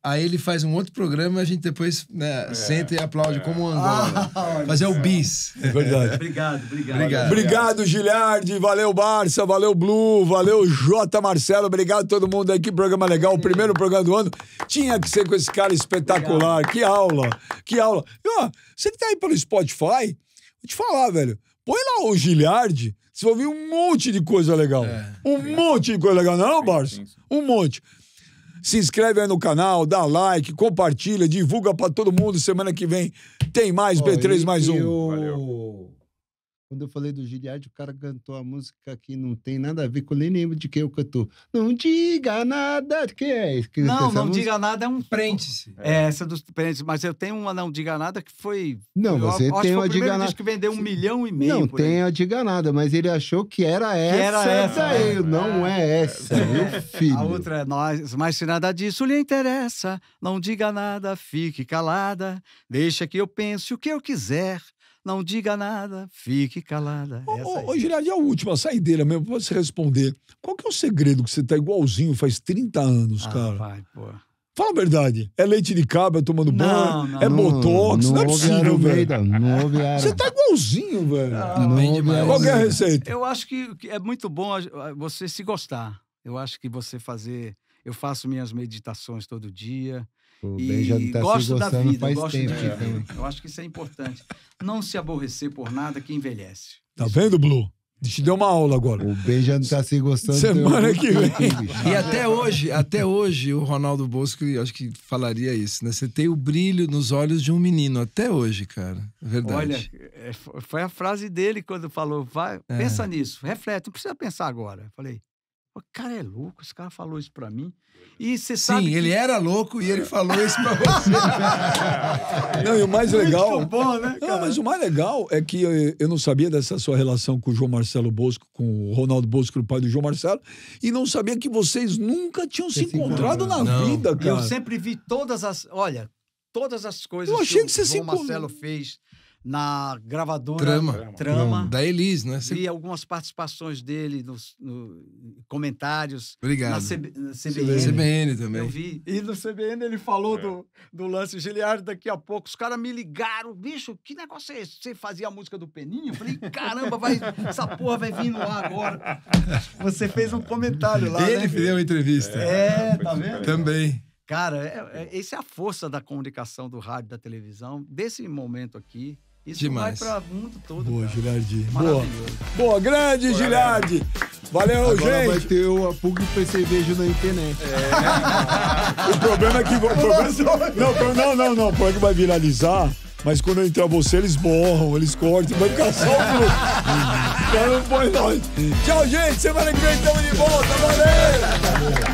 Aí ele faz um outro programa e a gente depois né, é, senta e aplaude é. como o Angola. Ah, Fazer é. o bis. É verdade. Obrigado, obrigado. Obrigado, obrigado Gilhardi. Valeu, Barça. Valeu, Blue. Valeu, Jota Marcelo. Obrigado a todo mundo aí. Que programa legal. O primeiro programa do ano. Tinha que ser com esse cara espetacular. Obrigado. Que aula. Que aula. E, ó, você que tá aí pelo Spotify, vou te falar, velho. Põe lá o Gilhardi. Você vai ouvir um monte de coisa legal. É. Um obrigado. monte de coisa legal. Não, Barça? Sim, sim. Um monte. Se inscreve aí no canal, dá like, compartilha, divulga pra todo mundo. Semana que vem tem mais oh, B três e, mais um. Eu... Valeu. Quando eu falei do Gilhardi, o cara cantou a música que não tem nada a ver com nem lembro de quem eu cantou. Não diga nada. Que é isso? Que não, não música? diga nada é um prêntese. É. é, essa dos prênteses. Mas eu tenho uma não diga nada que foi... Não, eu, você eu, tem uma diga nada. que vendeu um Sim. milhão e meio. Não, tem a diga nada, mas ele achou que era essa. Que era essa. Daí. É. Não é essa, é. meu filho. A outra é nós. Mas se nada disso lhe interessa, não diga nada, fique calada. Deixa que eu pense o que eu quiser. Não diga nada, fique calada. Ô, ô Girardi, a última saideira mesmo, pra você responder. Qual que é o segredo que você tá igualzinho faz trinta anos, ah, cara? Vai, pô. Fala a verdade. É leite de cabra tomando banho? Não, é não, botox? Não, não é possível, velho. Você tá igualzinho, velho. Ah, não, qual que é a receita? Eu acho que é muito bom você se gostar. Eu acho que você fazer... Eu faço minhas meditações todo dia. O e tá gosto da vida, gosto tempo, de viver. É. Eu acho que isso é importante. Não se aborrecer por nada que envelhece. Tá isso. vendo, Blue? Te deu uma aula agora. O Ben já não tá se gostando. Semana que vem. Aqui, e até hoje, até hoje, o Ronaldo Bosco, acho que falaria isso, né? Você tem o brilho nos olhos de um menino, até hoje, cara. Verdade. Olha, foi a frase dele quando falou, vai, é. pensa nisso, reflete, não precisa pensar agora. Eu falei... O cara é louco, esse cara falou isso pra mim. E você sabe. Sim, que... ele era louco e ele falou isso pra você. Não, e o mais legal. Muito bom, né, cara? Não, mas o mais legal é que eu não sabia dessa sua relação com o João Marcelo Bosco, com o Ronaldo Bosco, o pai do João Marcelo, e não sabia que vocês nunca tinham se encontrado na vida, cara. Eu sempre vi todas as. Olha, todas as coisas que o João Marcelo fez na gravadora Trama, Trama, Trama da Elis, né? Você... E algumas participações dele nos no, comentários. Obrigado. Na, C, na C B N. C B N também. Eu vi. E no C B N ele falou é. do, do lance Gilhardi daqui a pouco. Os caras me ligaram. Bicho, que negócio é esse? Você fazia a música do Peninho? Eu falei, caramba, vai, essa porra vai vir no ar agora. Você fez um comentário lá, Ele né? fez uma entrevista. É, é tá vendo? Também. Cara, é, é, essa é a força da comunicação do rádio, da televisão, desse momento aqui. Isso Demais. vai para o mundo todo. Boa, cara. Girardi. Boa. Boa, grande Boa, Girardi. Valeu, Agora gente. Vai ter o Apug e cerveja na internet. É. O problema é que... Não, não, não, não. Porque vai viralizar, mas quando entrar você, eles borram, eles cortam. Vai ficar só o... Então não põe nós. Tchau, gente. Semana que vem estamos de volta. Valeu.